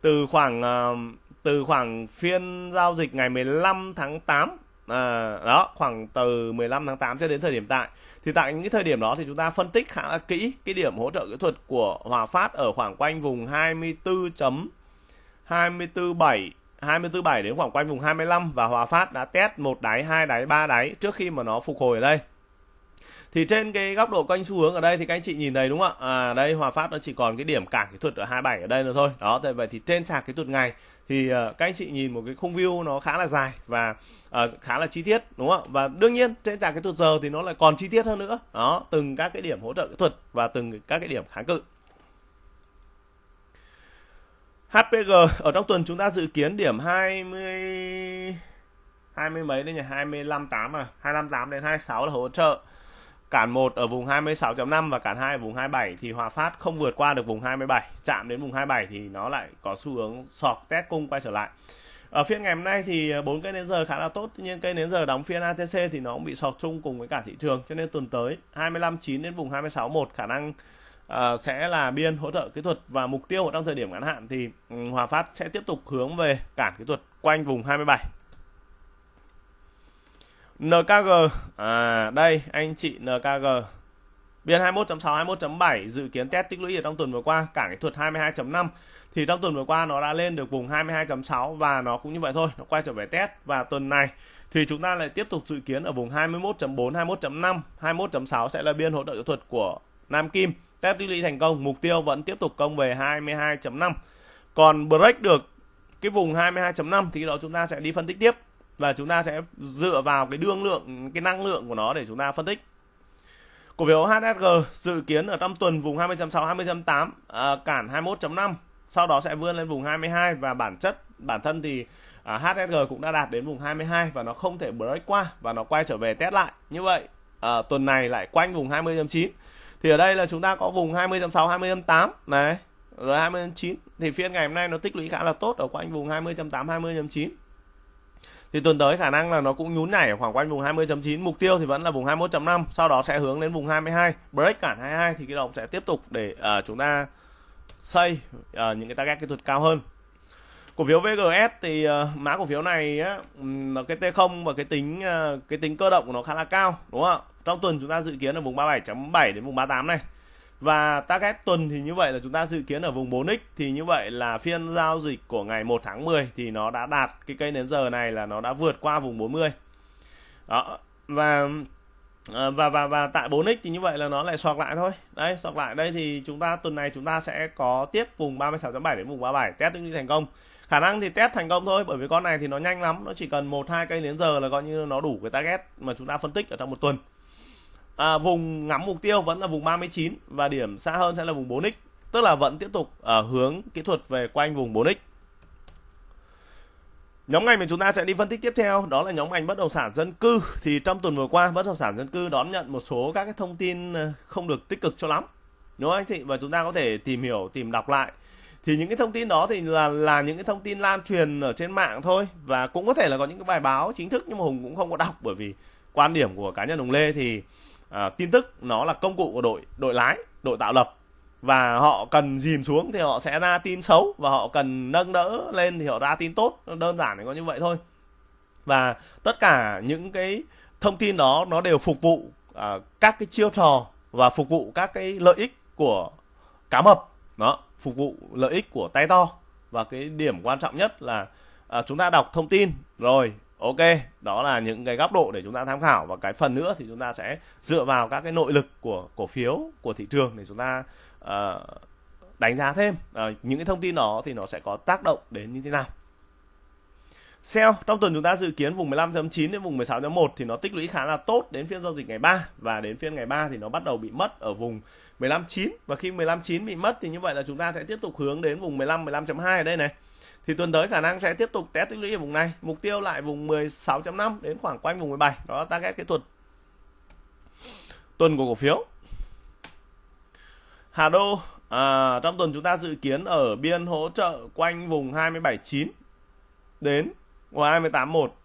từ khoảng uh, từ khoảng phiên giao dịch ngày mười lăm tháng tám à, đó, khoảng từ mười lăm tháng tám cho đến thời điểm tại. Thì tại những cái thời điểm đó thì chúng ta phân tích khá là kỹ cái điểm hỗ trợ kỹ thuật của Hòa Phát ở khoảng quanh vùng hai mươi tư chấm hai bốn bảy đến khoảng quanh vùng hai mươi lăm, và Hòa Phát đã test một đáy, hai đáy, ba đáy trước khi mà nó phục hồi ở đây. Thì trên cái góc độ kênh xu hướng ở đây thì các anh chị nhìn thấy đúng không ạ? À, đây Hòa Phát nó chỉ còn cái điểm cản kỹ thuật ở hai mươi bảy ở đây nữa thôi. Đó, vậy thì trên chart kỹ thuật ngày thì uh, các anh chị nhìn một cái khung view nó khá là dài và uh, khá là chi tiết đúng không ạ? Và đương nhiên trên chart kỹ thuật giờ thì nó lại còn chi tiết hơn nữa. Đó, từng các cái điểm hỗ trợ kỹ thuật và từng các cái điểm kháng cự. hát pê giê ở trong tuần chúng ta dự kiến điểm hai mươi hai mươi mấy đấy nhỉ? hai mươi lăm phẩy tám à, hai mươi lăm phẩy tám đến hai mươi sáu là hỗ trợ. Cản một ở vùng hai mươi sáu phẩy năm và cản hai ở vùng hai mươi bảy thì Hòa Phát không vượt qua được vùng hai mươi bảy, chạm đến vùng hai mươi bảy thì nó lại có xu hướng sọt test cung quay trở lại. Ở phiên ngày hôm nay thì bốn cây nến giờ khá là tốt, tuy nhiên cây nến giờ đóng phiên a tê xê thì nó cũng bị sọt chung cùng với cả thị trường, cho nên tuần tới hai mươi lăm phẩy chín đến vùng hai mươi sáu phẩy một khả năng uh, sẽ là biên hỗ trợ kỹ thuật, và mục tiêu ở trong thời điểm ngắn hạn thì um, Hòa Phát sẽ tiếp tục hướng về cản kỹ thuật quanh vùng hai mươi bảy. en ca giê, à đây anh chị en ca giê biên hai mươi mốt phẩy sáu, hai mươi mốt phẩy bảy dự kiến test tích lũy ở trong tuần vừa qua, cản kỹ thuật hai mươi hai phẩy năm thì trong tuần vừa qua nó đã lên được vùng hai mươi hai phẩy sáu và nó cũng như vậy thôi, nó quay trở về test, và tuần này thì chúng ta lại tiếp tục dự kiến ở vùng hai mươi mốt phẩy bốn, hai mươi mốt phẩy năm, hai mươi mốt phẩy sáu sẽ là biên hỗ trợ kỹ thuật của Nam Kim, test tích lũy thành công, mục tiêu vẫn tiếp tục công về hai mươi hai phẩy năm. Còn break được cái vùng hai mươi hai phẩy năm thì đó chúng ta sẽ đi phân tích tiếp. Và chúng ta sẽ dựa vào cái đương lượng, cái năng lượng của nó để chúng ta phân tích. Cổ phiếu hát ét giê dự kiến ở trong tuần vùng hai mươi phẩy sáu, hai mươi phẩy tám, à, cản hai mươi mốt phẩy năm. Sau đó sẽ vươn lên vùng hai mươi hai và bản chất, bản thân thì à, hát ét giê cũng đã đạt đến vùng hai mươi hai và nó không thể break qua và nó quay trở về test lại. Như vậy à, tuần này lại quanh vùng hai mươi phẩy chín. Thì ở đây là chúng ta có vùng hai mươi phẩy sáu, hai mươi phẩy tám này, rồi hai mươi phẩy chín. Thì phiên ngày hôm nay nó tích lũy khá là tốt ở quanh vùng hai mươi phẩy tám, hai mươi phẩy chín. Thì tuần tới khả năng là nó cũng nhún nhảy ở khoảng quanh vùng hai mươi phẩy chín, mục tiêu thì vẫn là vùng hai mươi mốt phẩy năm, sau đó sẽ hướng đến vùng hai mươi hai, break cản hai mươi hai thì cái đồng sẽ tiếp tục để uh, chúng ta xây uh, những cái target kỹ thuật cao hơn. Cổ phiếu vê giê ét thì uh, mã cổ phiếu này á, nó cái tê không và cái tính uh, cái tính cơ động của nó khá là cao đúng không ạ? Trong tuần chúng ta dự kiến ở vùng ba mươi bảy phẩy bảy đến vùng ba mươi tám này. Và target tuần thì như vậy là chúng ta dự kiến ở vùng bốn x, thì như vậy là phiên giao dịch của ngày một tháng mười thì nó đã đạt cái cây nến giờ này, là nó đã vượt qua vùng bốn mươi. Đó, và và và và tại bốn x thì như vậy là nó lại xoạc lại thôi. Đấy, xoạc lại đây thì chúng ta tuần này chúng ta sẽ có tiếp vùng ba mươi sáu phẩy bảy đến vùng ba mươi bảy, test tương đi thành công. Khả năng thì test thành công thôi, bởi vì con này thì nó nhanh lắm, nó chỉ cần một hai cây nến giờ là coi như nó đủ cái target mà chúng ta phân tích ở trong một tuần. À, vùng ngắm mục tiêu vẫn là vùng ba mươi chín và điểm xa hơn sẽ là vùng bốn x, tức là vẫn tiếp tục ở hướng kỹ thuật về quanh vùng bốn x. Nhóm ngành mà chúng ta sẽ đi phân tích tiếp theo đó là nhóm ngành bất động sản dân cư. Thì trong tuần vừa qua bất động sản dân cư đón nhận một số các cái thông tin không được tích cực cho lắm, đúng không anh chị? Và chúng ta có thể tìm hiểu, tìm đọc lại. Thì những cái thông tin đó thì là là những cái thông tin lan truyền ở trên mạng thôi, và cũng có thể là có những cái bài báo chính thức, nhưng mà Hùng cũng không có đọc, bởi vì quan điểm của cá nhân Hùng Lê thì À, tin tức nó là công cụ của đội đội lái, đội tạo lập, và họ cần dìm xuống thì họ sẽ ra tin xấu, và họ cần nâng đỡ lên thì họ ra tin tốt, đơn giản là có như vậy thôi. Và tất cả những cái thông tin đó nó đều phục vụ à, các cái chiêu trò và phục vụ các cái lợi ích của cá mập, nó phục vụ lợi ích của tay to. Và cái điểm quan trọng nhất là à, chúng ta đọc thông tin rồi, ok, đó là những cái góc độ để chúng ta tham khảo, và cái phần nữa thì chúng ta sẽ dựa vào các cái nội lực của cổ phiếu, của thị trường để chúng ta uh, đánh giá thêm uh, những cái thông tin đó thì nó sẽ có tác động đến như thế nào. Sell trong tuần chúng ta dự kiến vùng mười lăm phẩy chín đến vùng mười sáu phẩy một thì nó tích lũy khá là tốt đến phiên giao dịch ngày ba, và đến phiên ngày ba thì nó bắt đầu bị mất ở vùng mười lăm phẩy chín, và khi mười lăm phẩy chín bị mất thì như vậy là chúng ta sẽ tiếp tục hướng đến vùng mười lăm, mười lăm phẩy hai ở đây này. Thì tuần tới khả năng sẽ tiếp tục test tích lũy ở vùng này, mục tiêu lại vùng mười sáu phẩy năm đến khoảng quanh vùng mười bảy, đó là target kỹ thuật tuần của cổ phiếu. Hà Đô à, trong tuần chúng ta dự kiến ở biên hỗ trợ quanh vùng hai mươi bảy phẩy chín đến hai mươi tám phẩy một,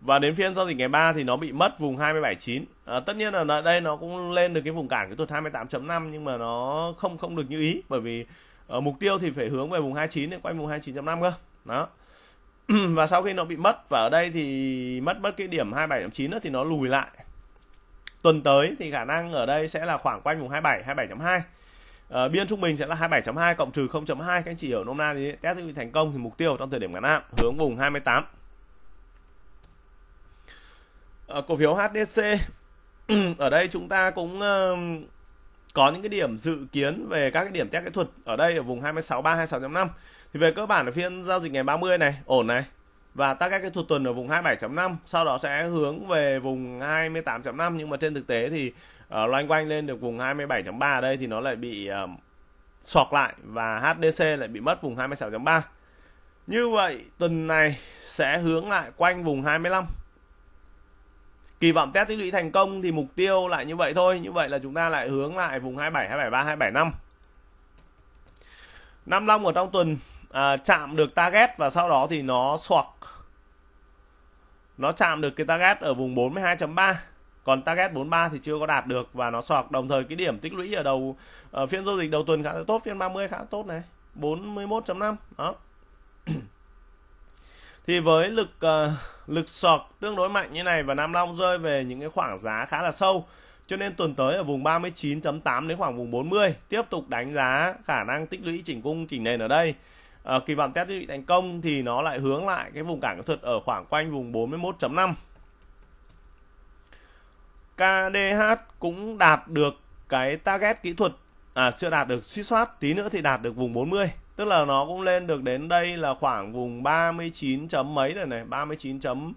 và đến phiên giao dịch ngày ba thì nó bị mất vùng hai mươi bảy phẩy chín. À, tất nhiên là đây nó cũng lên được cái vùng cản kỹ thuật hai mươi tám phẩy năm, nhưng mà nó không không được như ý, bởi vì ở mục tiêu thì phải hướng về vùng hai mươi chín, quanh vùng hai mươi chín phẩy năm cơ. Đó. Và sau khi nó bị mất, và ở đây thì mất mất cái điểm hai mươi bảy chấm chín nữa thì nó lùi lại. Tuần tới thì khả năng ở đây sẽ là khoảng quanh vùng hai mươi bảy, hai mươi bảy chấm hai. Ờ, biên trung bình sẽ là hai mươi bảy chấm hai cộng trừ không chấm hai. Các anh chị hiểu nôm na thì test thành công thì mục tiêu trong thời điểm ngắn hạn hướng vùng hai mươi tám. Ờ, cổ phiếu hát đê xê ở đây chúng ta cũng uh, có những cái điểm dự kiến về các cái điểm test kỹ thuật ở đây ở vùng hai mươi sáu ba, hai mươi sáu chấm năm. Thì về cơ bản ở phiên giao dịch ngày ba mươi này ổn này, và các cái kỹ thuật tuần ở vùng hai mươi bảy chấm năm, sau đó sẽ hướng về vùng hai mươi tám chấm năm, nhưng mà trên thực tế thì Uh, loanh quanh lên được vùng hai mươi bảy chấm ba. Ở đây thì nó lại bị uh, sọt lại và hát đê xê lại bị mất vùng hai mươi sáu chấm ba. Như vậy tuần này sẽ hướng lại quanh vùng hai mươi lăm. Kỳ vọng test tích lũy thành công thì mục tiêu lại như vậy thôi. Như vậy là chúng ta lại hướng lại vùng hai mươi bảy, hai mươi bảy ba, hai mươi bảy năm. Nam Long ở trong tuần uh, chạm được target, và sau đó thì nó sọt. Nó chạm được cái target ở vùng bốn mươi hai chấm ba. Còn target bốn mươi ba thì chưa có đạt được và nó sọt. Đồng thời cái điểm tích lũy ở đầu ở phiên giao dịch đầu tuần khá là tốt, phiên ba mươi khá là tốt này, bốn mươi mốt chấm năm đó. Thì với lực uh, lực sọt tương đối mạnh như này và Nam Long rơi về những cái khoảng giá khá là sâu, cho nên tuần tới ở vùng ba mươi chín chấm tám đến khoảng vùng bốn mươi tiếp tục đánh giá khả năng tích lũy chỉnh cung chỉnh nền ở đây. Uh, kỳ vọng test tích lũy thành công thì nó lại hướng lại cái vùng cản kỹ thuật ở khoảng quanh vùng bốn mươi mốt chấm năm. ca đê hát cũng đạt được cái target kỹ thuật, à chưa đạt được, suy soát tí nữa thì đạt được vùng bốn mươi, tức là nó cũng lên được đến đây là khoảng vùng ba mươi chín chấm mấy rồi này, ba mươi chín chấm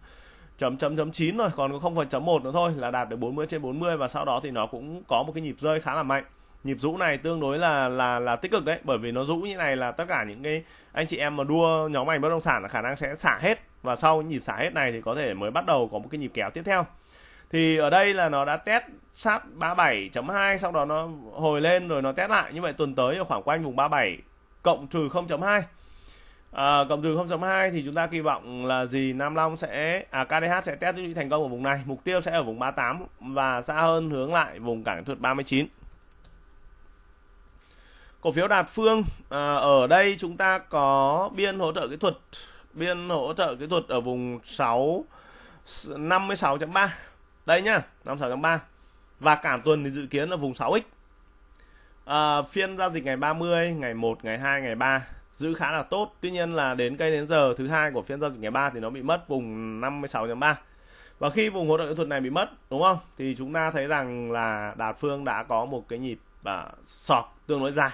chấm chấm chấm chín rồi, còn có không phẩy một nữa thôi là đạt được bốn mươi trên bốn mươi. Và sau đó thì nó cũng có một cái nhịp rơi khá là mạnh. Nhịp rũ này tương đối là là là tích cực đấy, bởi vì nó rũ như này là tất cả những cái anh chị em mà đua nhóm ngành bất động sản là khả năng sẽ xả hết, và sau nhịp xả hết này thì có thể mới bắt đầu có một cái nhịp kéo tiếp theo. Thì ở đây là nó đã test sát ba mươi bảy chấm hai, sau đó nó hồi lên rồi nó test lại. Như vậy tuần tới ở khoảng quanh vùng ba mươi bảy cộng trừ không chấm hai. À, cộng trừ không chấm hai thì chúng ta kỳ vọng là gì? Nam Long sẽ, à ca đê hát sẽ test thành công ở vùng này. Mục tiêu sẽ ở vùng ba mươi tám và xa hơn hướng lại vùng cản thuật ba mươi chín. Cổ phiếu Đạt Phương, à, ở đây chúng ta có biên hỗ trợ kỹ thuật. Biên hỗ trợ kỹ thuật ở vùng năm mươi sáu chấm ba. Đây nhá, năm mươi sáu chấm ba. Và cả tuần thì dự kiến là vùng sáu x. à, Phiên giao dịch ngày ba mươi, ngày một, ngày hai, ngày ba giữ khá là tốt. Tuy nhiên là đến cây đến giờ thứ hai của phiên giao dịch ngày ba thì nó bị mất vùng năm mươi sáu chấm ba. Và khi vùng hỗ trợ kỹ thuật này bị mất, đúng không? Thì chúng ta thấy rằng là Đạt Phương đã có một cái nhịp và sọt tương đối dài.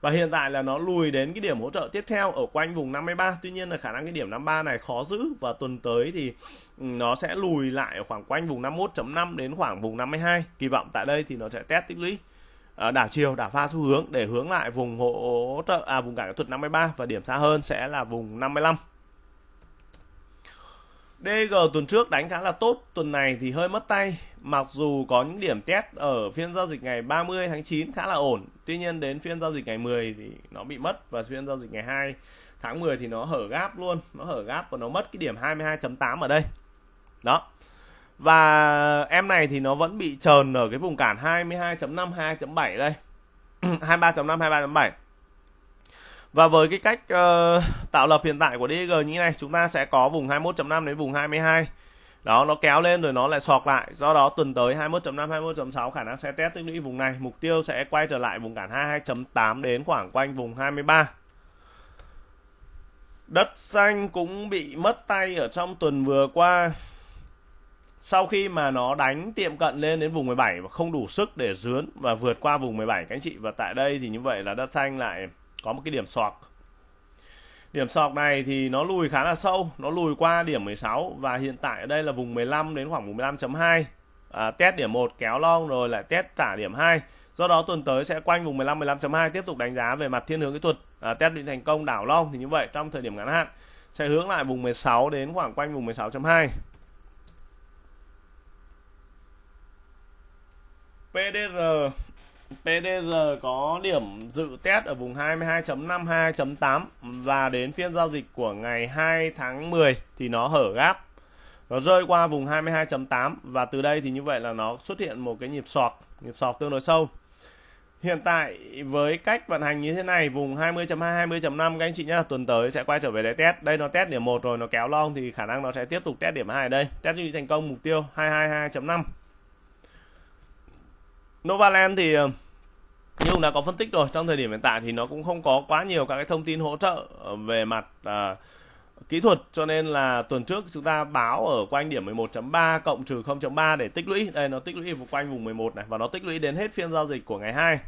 Và hiện tại là nó lùi đến cái điểm hỗ trợ tiếp theo ở quanh vùng năm mươi ba. Tuy nhiên là khả năng cái điểm năm mươi ba này khó giữ. Và tuần tới thì nó sẽ lùi lại ở khoảng quanh vùng năm mươi mốt chấm năm đến khoảng vùng năm mươi hai. Kỳ vọng tại đây thì nó sẽ test tích lũy đảo chiều, đảo pha xu hướng để hướng lại vùng hỗ trợ, à vùng cản kỹ thuật năm mươi ba, và điểm xa hơn sẽ là vùng năm mươi lăm. đê giê tuần trước đánh khá là tốt, tuần này thì hơi mất tay. Mặc dù có những điểm test ở phiên giao dịch ngày ba mươi tháng chín khá là ổn, tuy nhiên đến phiên giao dịch ngày mười thì nó bị mất, và phiên giao dịch ngày hai tháng mười thì nó hở gáp luôn, nó hở gáp và nó mất cái điểm hai mươi hai chấm tám ở đây. Đó. Và em này thì nó vẫn bị trờn ở cái vùng cản hai mươi hai chấm năm, hai mươi hai chấm bảy đây. hai mươi ba chấm năm, hai mươi ba chấm bảy. Và với cái cách uh, tạo lập hiện tại của đê giê như thế này, chúng ta sẽ có vùng hai mươi mốt chấm năm đến vùng hai mươi hai. Đó, nó kéo lên rồi nó lại sọt lại. Do đó tuần tới hai mươi mốt chấm năm, hai mươi mốt chấm sáu khả năng sẽ test tích lũy vùng này. Mục tiêu sẽ quay trở lại vùng cản hai mươi hai chấm tám đến khoảng quanh vùng hai mươi ba. Đất Xanh cũng bị mất tay ở trong tuần vừa qua. Sau khi mà nó đánh tiệm cận lên đến vùng mười bảy và không đủ sức để dướn và vượt qua vùng mười bảy các anh chị. Và tại đây thì như vậy là Đất Xanh lại có một cái điểm sọt. Điểm sọt này thì nó lùi khá là sâu, nó lùi qua điểm mười sáu và hiện tại ở đây là vùng mười lăm đến khoảng vùng mười lăm chấm hai. À, test điểm một kéo long rồi lại test trả điểm hai. Do đó tuần tới sẽ quanh vùng mười lăm, mười lăm chấm hai tiếp tục đánh giá về mặt thiên hướng kỹ thuật. À, test định thành công đảo long thì như vậy trong thời điểm ngắn hạn sẽ hướng lại vùng mười sáu đến khoảng quanh vùng mười sáu chấm hai. pê đê rờ pê đê rờ có điểm dự test ở vùng hai mươi hai chấm năm, hai mươi hai chấm tám và đến phiên giao dịch của ngày hai tháng mười thì nó hở gáp. Nó rơi qua vùng hai mươi hai chấm tám và từ đây thì như vậy là nó xuất hiện một cái nhịp sọt, nhịp sọt tương đối sâu. Hiện tại với cách vận hành như thế này, vùng hai mươi chấm hai, hai mươi chấm năm các anh chị nhá, tuần tới sẽ quay trở về để test. Đây nó test điểm một rồi, nó kéo long thì khả năng nó sẽ tiếp tục test điểm hai ở đây. Test duy thành công mục tiêu hai hai hai chấm năm. Novaland thì như cũng đã có phân tích rồi, trong thời điểm hiện tại thì nó cũng không có quá nhiều các cái thông tin hỗ trợ về mặt à, kỹ thuật, cho nên là tuần trước chúng ta báo ở quanh điểm mười một chấm ba cộng trừ không chấm ba để tích lũy. Đây nó tích lũy vào quanh vùng mười một này và nó tích lũy đến hết phiên giao dịch của ngày hai.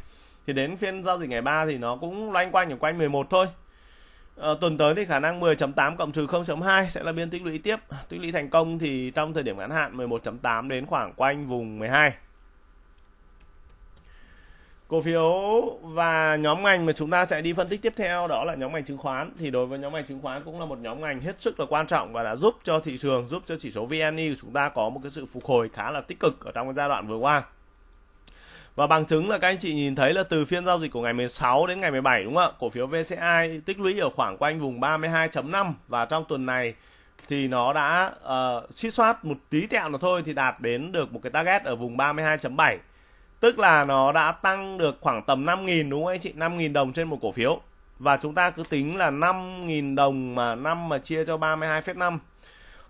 Thì đến phiên giao dịch ngày ba thì nó cũng loanh quanh ở quanh mười một thôi. À, tuần tới thì khả năng mười chấm tám cộng trừ không chấm hai sẽ là biên tích lũy tiếp. Tích lũy thành công thì trong thời điểm ngắn hạn mười một chấm tám đến khoảng quanh vùng mười hai. Cổ phiếu và nhóm ngành mà chúng ta sẽ đi phân tích tiếp theo đó là nhóm ngành chứng khoán. Thì đối với nhóm ngành chứng khoán cũng là một nhóm ngành hết sức là quan trọng và đã giúp cho thị trường, giúp cho chỉ số vê en i của chúng ta có một cái sự phục hồi khá là tích cực ở trong cái giai đoạn vừa qua. Và bằng chứng là các anh chị nhìn thấy là từ phiên giao dịch của ngày mười sáu đến ngày mười bảy, đúng không ạ? Cổ phiếu vê xê i tích lũy ở khoảng quanh vùng ba mươi hai chấm năm và trong tuần này thì nó đã uh, suy soát một tí tẹo nữa thôi thì đạt đến được một cái target ở vùng ba mươi hai chấm bảy. Tức là nó đã tăng được khoảng tầm năm nghìn, đúng không anh chị? năm nghìn đồng trên một cổ phiếu. Và chúng ta cứ tính là năm nghìn đồng mà năm mà chia cho ba mươi hai phẩy năm.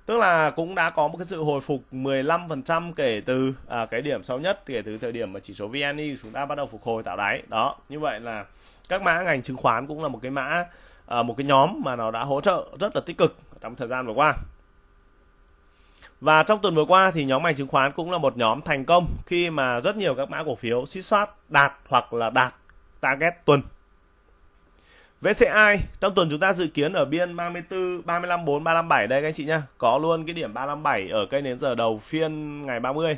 Tức là cũng đã có một cái sự hồi phục mười lăm phần trăm kể từ à, cái điểm xấu nhất, kể từ thời điểm mà chỉ số vê en i chúng ta bắt đầu phục hồi tạo đáy. Đó, như vậy là các mã ngành chứng khoán cũng là một cái mã, à, một cái nhóm mà nó đã hỗ trợ rất là tích cực trong thời gian vừa qua. Và trong tuần vừa qua thì nhóm ngành chứng khoán cũng là một nhóm thành công khi mà rất nhiều các mã cổ phiếu suýt soát đạt hoặc là đạt target tuần. vê xê i trong tuần chúng ta dự kiến ở biên ba mươi tư, ba mươi lăm, bốn, ba mươi lăm, bảy đây các anh chị nhá. Có luôn cái điểm ba mươi lăm, bảy ở cây nến giờ đầu phiên ngày ba mươi.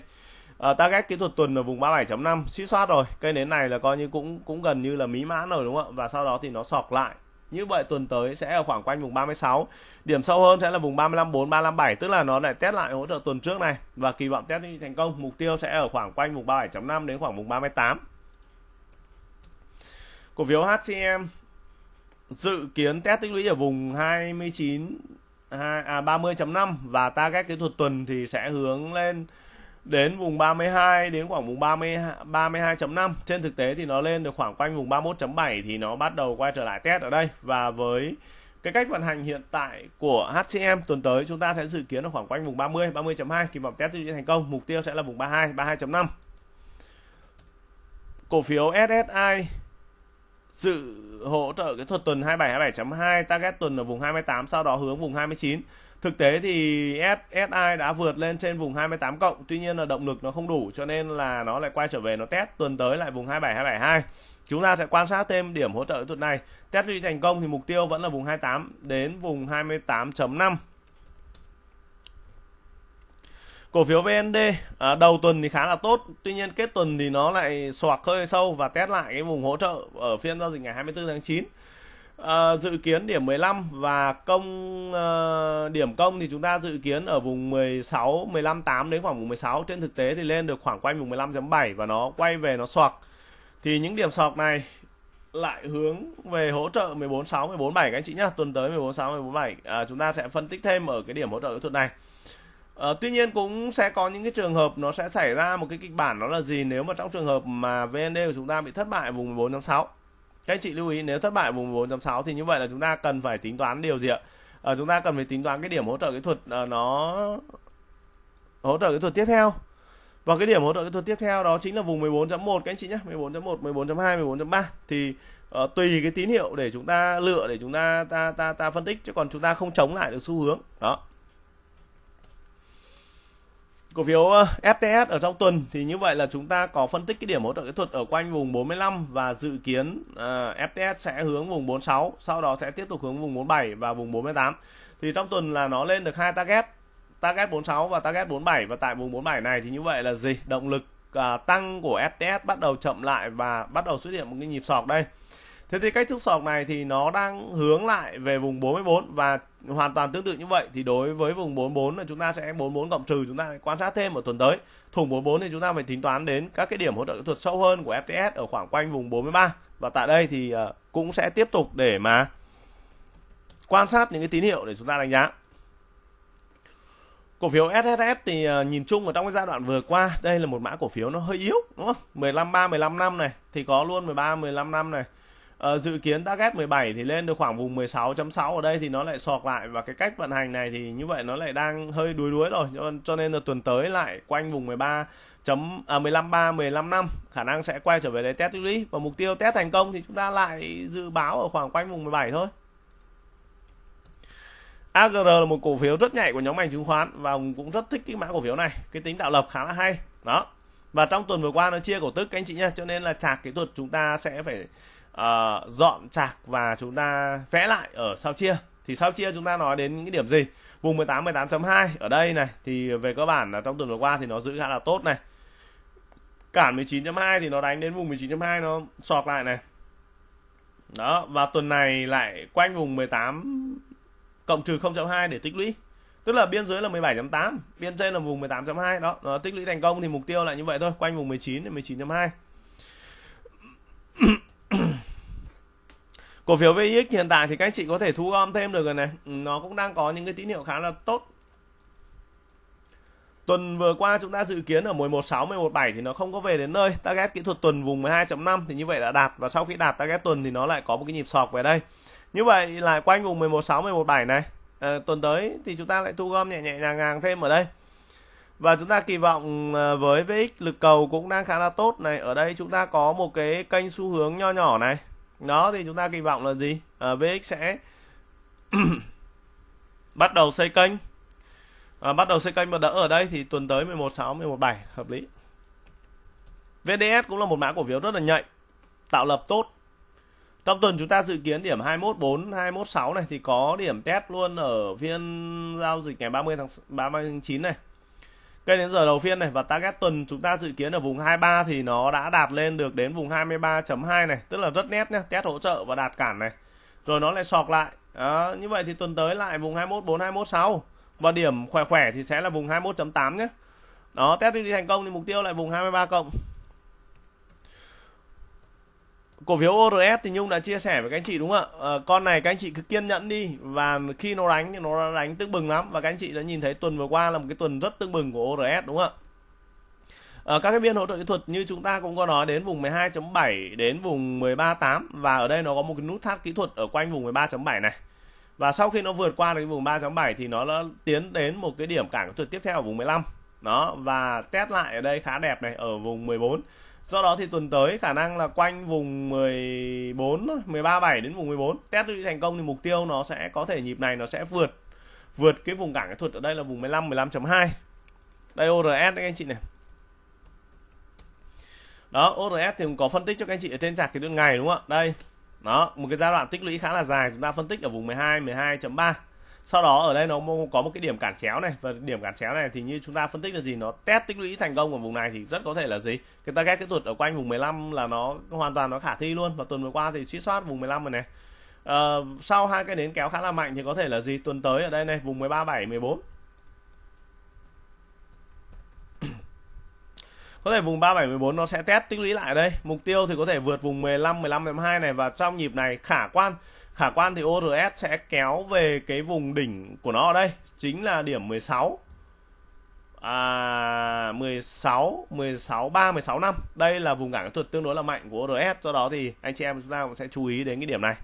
À, target kỹ thuật tuần ở vùng ba mươi bảy chấm năm suýt soát rồi. Cây nến này là coi như cũng cũng gần như là mí mãn rồi, đúng không ạ? Và sau đó thì nó sọc lại. Như vậy tuần tới sẽ ở khoảng quanh vùng ba mươi sáu. Điểm sâu hơn sẽ là vùng ba mươi lăm, bốn, ba mươi lăm, bảy. Tức là nó lại test lại hỗ trợ tuần trước này. Và kỳ vọng test thành công. Mục tiêu sẽ ở khoảng quanh vùng ba mươi bảy chấm năm đến khoảng vùng ba mươi tám. Cổ phiếu hát xê em dự kiến test tích lũy ở vùng hai mươi chín, à, ba mươi chấm năm. Và target kỹ thuật tuần thì sẽ hướng lên đến vùng ba mươi hai đến khoảng vùng ba mươi, ba mươi hai chấm năm. Trên thực tế thì nó lên được khoảng quanh vùng ba mươi mốt chấm bảy thì nó bắt đầu quay trở lại test ở đây. Và với cái cách vận hành hiện tại của hát xê em, tuần tới chúng ta sẽ dự kiến ở khoảng quanh vùng ba mươi, ba mươi chấm hai, kỳ vọng test thành công, mục tiêu sẽ là vùng ba mươi hai, ba mươi hai chấm năm. Cổ phiếu ét ét i dự hỗ trợ kỹ thuật tuần hai mươi bảy, hai mươi bảy chấm hai, target tuần ở vùng hai mươi tám, sau đó hướng vùng hai mươi chín. Thực tế thì ét ét i đã vượt lên trên vùng hai mươi tám cộng, tuy nhiên là động lực nó không đủ cho nên là nó lại quay trở về nó test tuần tới lại vùng hai mươi bảy, hai mươi bảy, hai mươi hai. Chúng ta sẽ quan sát thêm điểm hỗ trợ tuần này. Test duy thành công thì mục tiêu vẫn là vùng hai mươi tám đến vùng hai mươi tám chấm năm. Cổ phiếu vê en đê à, đầu tuần thì khá là tốt, tuy nhiên kết tuần thì nó lại xoạc hơi sâu và test lại cái vùng hỗ trợ ở phiên giao dịch ngày hai mươi tư tháng chín. À, dự kiến điểm mười lăm và công à, điểm công thì chúng ta dự kiến ở vùng mười sáu, mười lăm chấm tám đến khoảng vùng mười sáu. Trên thực tế thì lên được khoảng quanh vùng mười lăm chấm bảy và nó quay về nó xoạc. Thì những điểm xoạc này lại hướng về hỗ trợ mười bốn chấm sáu, mười bốn chấm bảy các anh chị nhá. Tuần tới mười bốn chấm sáu, mười bốn chấm bảy à, chúng ta sẽ phân tích thêm ở cái điểm hỗ trợ kỹ thuật này. À, tuy nhiên cũng sẽ có những cái trường hợp nó sẽ xảy ra một cái kịch bản, đó là gì nếu mà trong trường hợp mà vê en đê của chúng ta bị thất bại vùng mười bốn chấm sáu. Các anh chị lưu ý, nếu thất bại vùng mười bốn chấm sáu thì như vậy là chúng ta cần phải tính toán điều gì ạ? À, chúng ta cần phải tính toán cái điểm hỗ trợ kỹ thuật à, nó hỗ trợ kỹ thuật tiếp theo. Và cái điểm hỗ trợ kỹ thuật tiếp theo đó chính là vùng mười bốn chấm một các anh chị nhé, mười bốn chấm một, mười bốn chấm hai, mười bốn chấm ba thì à, tùy cái tín hiệu để chúng ta lựa, để chúng ta ta ta ta phân tích, chứ còn chúng ta không chống lại được xu hướng. Đó. Cổ phiếu ép tê ét ở trong tuần thì như vậy là chúng ta có phân tích cái điểm hỗ trợ kỹ thuật ở quanh vùng bốn mươi lăm và dự kiến uh, ép tê ét sẽ hướng vùng bốn mươi sáu, sau đó sẽ tiếp tục hướng vùng bốn mươi bảy và vùng bốn mươi tám. Thì trong tuần là nó lên được hai target, target bốn mươi sáu và target bốn mươi bảy, và tại vùng bốn mươi bảy này thì như vậy là gì? Động lực uh, tăng của ép tê ét bắt đầu chậm lại và bắt đầu xuất hiện một cái nhịp sọc đây. Thế thì cách thức sọc này thì nó đang hướng lại về vùng bốn mươi bốn và hoàn toàn tương tự như vậy. Thì đối với vùng bốn mươi bốn là chúng ta sẽ bốn mươi bốn cộng trừ, chúng ta sẽ quan sát thêm ở tuần tới. Thủng bốn mươi bốn thì chúng ta phải tính toán đến các cái điểm hỗ trợ kỹ thuật sâu hơn của ép tê ét ở khoảng quanh vùng bốn mươi ba. Và tại đây thì cũng sẽ tiếp tục để mà quan sát những cái tín hiệu để chúng ta đánh giá. Cổ phiếu ét ét ép thì nhìn chung ở trong cái giai đoạn vừa qua, đây là một mã cổ phiếu nó hơi yếu đúng không? mười lăm ba mười lăm năm này thì có luôn mười ba mười lăm năm này. Ờ, dự kiến target mười bảy thì lên được khoảng vùng mười sáu chấm sáu, ở đây thì nó lại sọt lại, và cái cách vận hành này thì như vậy nó lại đang hơi đuối đuối rồi, cho nên là tuần tới lại quanh vùng mười ba chấm mười lăm ba mười lăm năm khả năng sẽ quay trở về đấy test lý, và mục tiêu test thành công thì chúng ta lại dự báo ở khoảng quanh vùng mười bảy thôi. a giê rờ là một cổ phiếu rất nhạy của nhóm ngành chứng khoán và ông cũng rất thích cái mã cổ phiếu này, cái tính tạo lập khá là hay đó. Và trong tuần vừa qua nó chia cổ tức các anh chị nha, cho nên là chạc kỹ thuật chúng ta sẽ phải Uh, dọn chạc và chúng ta vẽ lại ở sao chia. Thì sao chia chúng ta nói đến những cái điểm gì? Vùng mười tám mười tám chấm hai ở đây này thì về cơ bản là trong tuần vừa qua thì nó giữ khá là tốt này. Cản mười chín chấm hai thì nó đánh đến vùng mười chín chấm hai, nó sọt lại này. Đó, và tuần này lại quanh vùng mười tám cộng trừ không chấm hai để tích lũy. Tức là biên dưới là mười bảy chấm tám, biên trên là vùng mười tám chấm hai đó, nó tích lũy thành công thì mục tiêu lại như vậy thôi, quanh vùng mười chín đến mười chín chấm hai. Cổ phiếu vê i ích hiện tại thì các anh chị có thể thu gom thêm được rồi này, nó cũng đang có những cái tín hiệu khá là tốt. Tuần vừa qua chúng ta dự kiến ở mười một sáu mười một bảy thì nó không có về đến nơi, target kỹ thuật tuần vùng mười hai chấm năm thì như vậy đã đạt, và sau khi đạt target tuần thì nó lại có một cái nhịp sọt về đây. Như vậy là quanh vùng mười một sáu mười một bảy này, à, tuần tới thì chúng ta lại thu gom nhẹ nhẹ nhàng nhàng thêm ở đây. Và chúng ta kỳ vọng với vê i ích lực cầu cũng đang khá là tốt này, ở đây chúng ta có một cái kênh xu hướng nho nhỏ này. Đó thì chúng ta kỳ vọng là gì? À, vê ích sẽ bắt đầu xây kênh, à, bắt đầu xây kênh và đỡ ở đây thì tuần tới mười một sáu mười một bảy hợp lý. vê đê ét cũng là một mã cổ phiếu rất là nhạy, tạo lập tốt. Trong tuần chúng ta dự kiến điểm hai mốt bốn hai mốt sáu này thì có điểm test luôn ở phiên giao dịch ngày ba mươi tháng ba mươi tháng chín này. Cây đến giờ đầu phiên này, và target tuần chúng ta dự kiến ở vùng hai mươi ba thì nó đã đạt lên được đến vùng hai mươi ba chấm hai này, tức là rất nét nhé, test hỗ trợ và đạt cản này. Rồi nó lại sọt lại. Đó, như vậy thì tuần tới lại vùng hai mốt bốn hai mốt sáu và điểm khỏe khỏe thì sẽ là vùng hai mốt chấm tám nhé. Đó, test đi thành công thì mục tiêu lại vùng hai mươi ba cộng. Cổ phiếu o rờ ét thì Nhung đã chia sẻ với các anh chị đúng không ạ? À, con này các anh chị cứ kiên nhẫn đi, và khi nó đánh thì nó đánh tưng bừng lắm, và các anh chị đã nhìn thấy tuần vừa qua là một cái tuần rất tưng bừng của o rờ ét đúng không ạ? À, các cái biên hỗ trợ kỹ thuật như chúng ta cũng có nói đến vùng mười hai chấm bảy đến vùng mười ba chấm tám, và ở đây nó có một cái nút thắt kỹ thuật ở quanh vùng mười ba chấm bảy này. Và sau khi nó vượt qua được cái vùng ba chấm bảy thì nó đã tiến đến một cái điểm cản kỹ thuật tiếp theo ở vùng mười lăm. Đó, và test lại ở đây khá đẹp này ở vùng mười bốn. Do đó thì tuần tới khả năng là quanh vùng mười bốn mười ba chấm bảy đến vùng mười bốn. Test đi thành công thì mục tiêu nó sẽ có thể nhịp này nó sẽ vượt vượt cái vùng cản kỹ thuật ở đây là vùng mười lăm mười lăm chấm hai. Đây o rờ ét đấy các anh chị này. Đó, o rờ ét thì cũng có phân tích cho các anh chị ở trên chart kỹ thuật ngày đúng không ạ? Đây. Đó, một cái giai đoạn tích lũy khá là dài, chúng ta phân tích ở vùng mười hai mười hai chấm ba. Sau đó ở đây nó có một cái điểm cản chéo này, và điểm cản chéo này thì như chúng ta phân tích là gì, nó test tích lũy thành công ở vùng này thì rất có thể là gì, cái target kỹ thuật ở quanh vùng mười lăm là nó hoàn toàn nó khả thi luôn, và tuần vừa qua thì suýt soát vùng mười lăm rồi này. À, sau hai cái nến kéo khá là mạnh thì có thể là gì, tuần tới ở đây này vùng mười ba bảy mười bốn có thể vùng ba bảy mười bốn nó sẽ test tích lũy lại ở đây, mục tiêu thì có thể vượt vùng mười lăm mười lăm mười hai này, và trong nhịp này khả quan khả quan thì o rờ ét sẽ kéo về cái vùng đỉnh của nó ở đây chính là điểm mười sáu ba mười sáu năm, đây là vùng cản kỹ thuật tương đối là mạnh của o rờ ét, do đó thì anh chị em chúng ta cũng sẽ chú ý đến cái điểm này.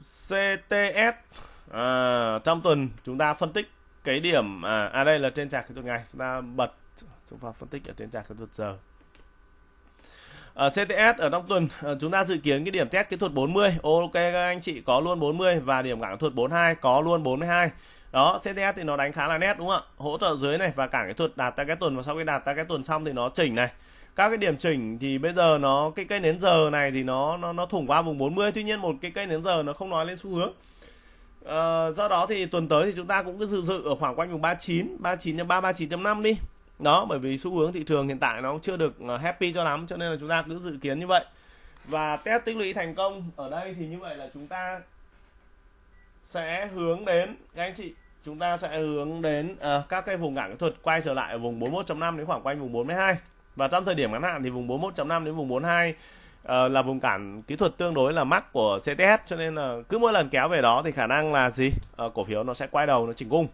xê tê ét à, trong tuần chúng ta phân tích cái điểm à, à đây là trên chart kỹ thuật ngày, chúng ta bật chúng ta phân tích ở trên chart kỹ thuật giờ. Ở xê tê ét ở trong tuần chúng ta dự kiến cái điểm test kỹ thuật bốn mươi, ok các anh chị có luôn bốn mươi, và điểm cản kỹ thuật bốn mươi hai có luôn bốn mươi hai. Đó, xê tê ét thì nó đánh khá là nét đúng không ạ? Hỗ trợ dưới này và cản kỹ thuật đạt target tuần, và sau khi đạt target tuần xong thì nó chỉnh này. Các cái điểm chỉnh thì bây giờ nó cái cây nến giờ này thì nó nó nó thủng qua vùng bốn mươi, tuy nhiên một cái cây nến giờ nó không nói lên xu hướng. Ờ, do đó thì tuần tới thì chúng ta cũng cứ dự dự ở khoảng quanh vùng ba mươi chín ba mươi chín chấm ba ba mươi chín chấm năm đi. Đó, bởi vì xu hướng thị trường hiện tại nó chưa được happy cho lắm, cho nên là chúng ta cứ dự kiến như vậy. Và test tích lũy thành công ở đây thì như vậy là chúng ta sẽ hướng đến, các anh chị, chúng ta sẽ hướng đến à, các cái vùng cản kỹ thuật quay trở lại ở vùng bốn mươi mốt chấm năm đến khoảng quanh vùng bốn mươi hai. Và trong thời điểm ngắn hạn thì vùng bốn mươi mốt chấm năm đến vùng bốn mươi hai uh, là vùng cản kỹ thuật tương đối là mắc của xê tê ét, cho nên là cứ mỗi lần kéo về đó thì khả năng là gì, uh, cổ phiếu nó sẽ quay đầu, nó chỉnh cung.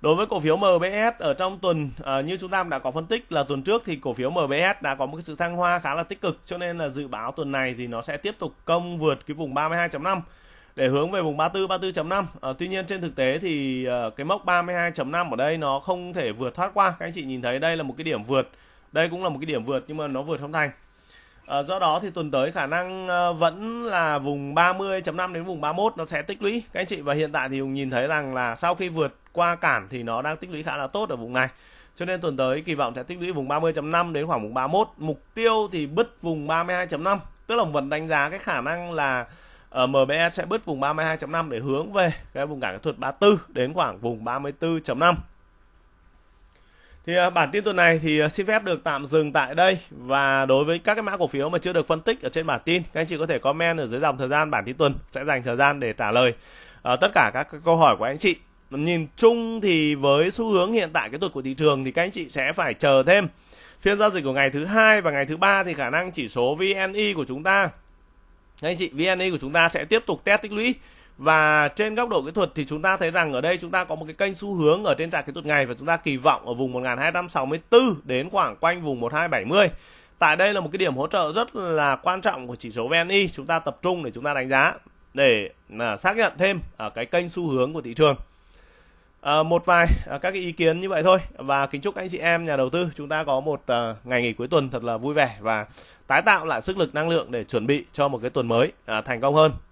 Đối với cổ phiếu em bê ét ở trong tuần, uh, như chúng ta đã có phân tích là tuần trước thì cổ phiếu em bê ét đã có một cái sự thăng hoa khá là tích cực, cho nên là dự báo tuần này thì nó sẽ tiếp tục công vượt cái vùng ba mươi hai chấm năm để hướng về vùng ba mươi tư, ba mươi tư chấm năm. À, tuy nhiên trên thực tế thì uh, cái mốc ba mươi hai chấm năm ở đây nó không thể vượt thoát qua. Các anh chị nhìn thấy đây là một cái điểm vượt, đây cũng là một cái điểm vượt nhưng mà nó vượt không thành. À, do đó thì tuần tới khả năng uh, vẫn là vùng ba mươi chấm năm đến vùng ba mươi mốt nó sẽ tích lũy các anh chị. Và hiện tại thì Hùng nhìn thấy rằng là sau khi vượt qua cản thì nó đang tích lũy khá là tốt ở vùng này. Cho nên tuần tới kỳ vọng sẽ tích lũy vùng ba mươi chấm năm đến khoảng vùng ba mươi mốt. Mục tiêu thì bứt vùng ba mươi hai chấm năm, tức là Hùng vẫn đánh giá cái khả năng là ở em bê ét sẽ bứt vùng ba mươi hai chấm năm để hướng về cái vùng cản kỹ thuật ba mươi tư đến khoảng vùng ba mươi tư chấm năm. Thì bản tin tuần này thì xin phép được tạm dừng tại đây, và đối với các cái mã cổ phiếu mà chưa được phân tích ở trên bản tin, các anh chị có thể comment ở dưới dòng thời gian bản tin tuần, sẽ dành thời gian để trả lời à, tất cả các câu hỏi của anh chị. Nhìn chung thì với xu hướng hiện tại cái tuần của thị trường thì các anh chị sẽ phải chờ thêm phiên giao dịch của ngày thứ hai và ngày thứ ba, thì khả năng chỉ số vê en i của chúng ta, các anh chị, vê en i của chúng ta sẽ tiếp tục test tích lũy. Và trên góc độ kỹ thuật thì chúng ta thấy rằng ở đây chúng ta có một cái kênh xu hướng ở trên chart kỹ thuật ngày, và chúng ta kỳ vọng ở vùng một nghìn hai trăm sáu mươi tư đến khoảng quanh vùng một nghìn hai trăm bảy mươi. Tại đây là một cái điểm hỗ trợ rất là quan trọng của chỉ số vê en i, chúng ta tập trung để chúng ta đánh giá, để xác nhận thêm ở cái kênh xu hướng của thị trường. À, một vài à, các cái ý kiến như vậy thôi, và kính chúc anh chị em nhà đầu tư chúng ta có một à, ngày nghỉ cuối tuần thật là vui vẻ, và tái tạo lại sức lực năng lượng để chuẩn bị cho một cái tuần mới à, thành công hơn.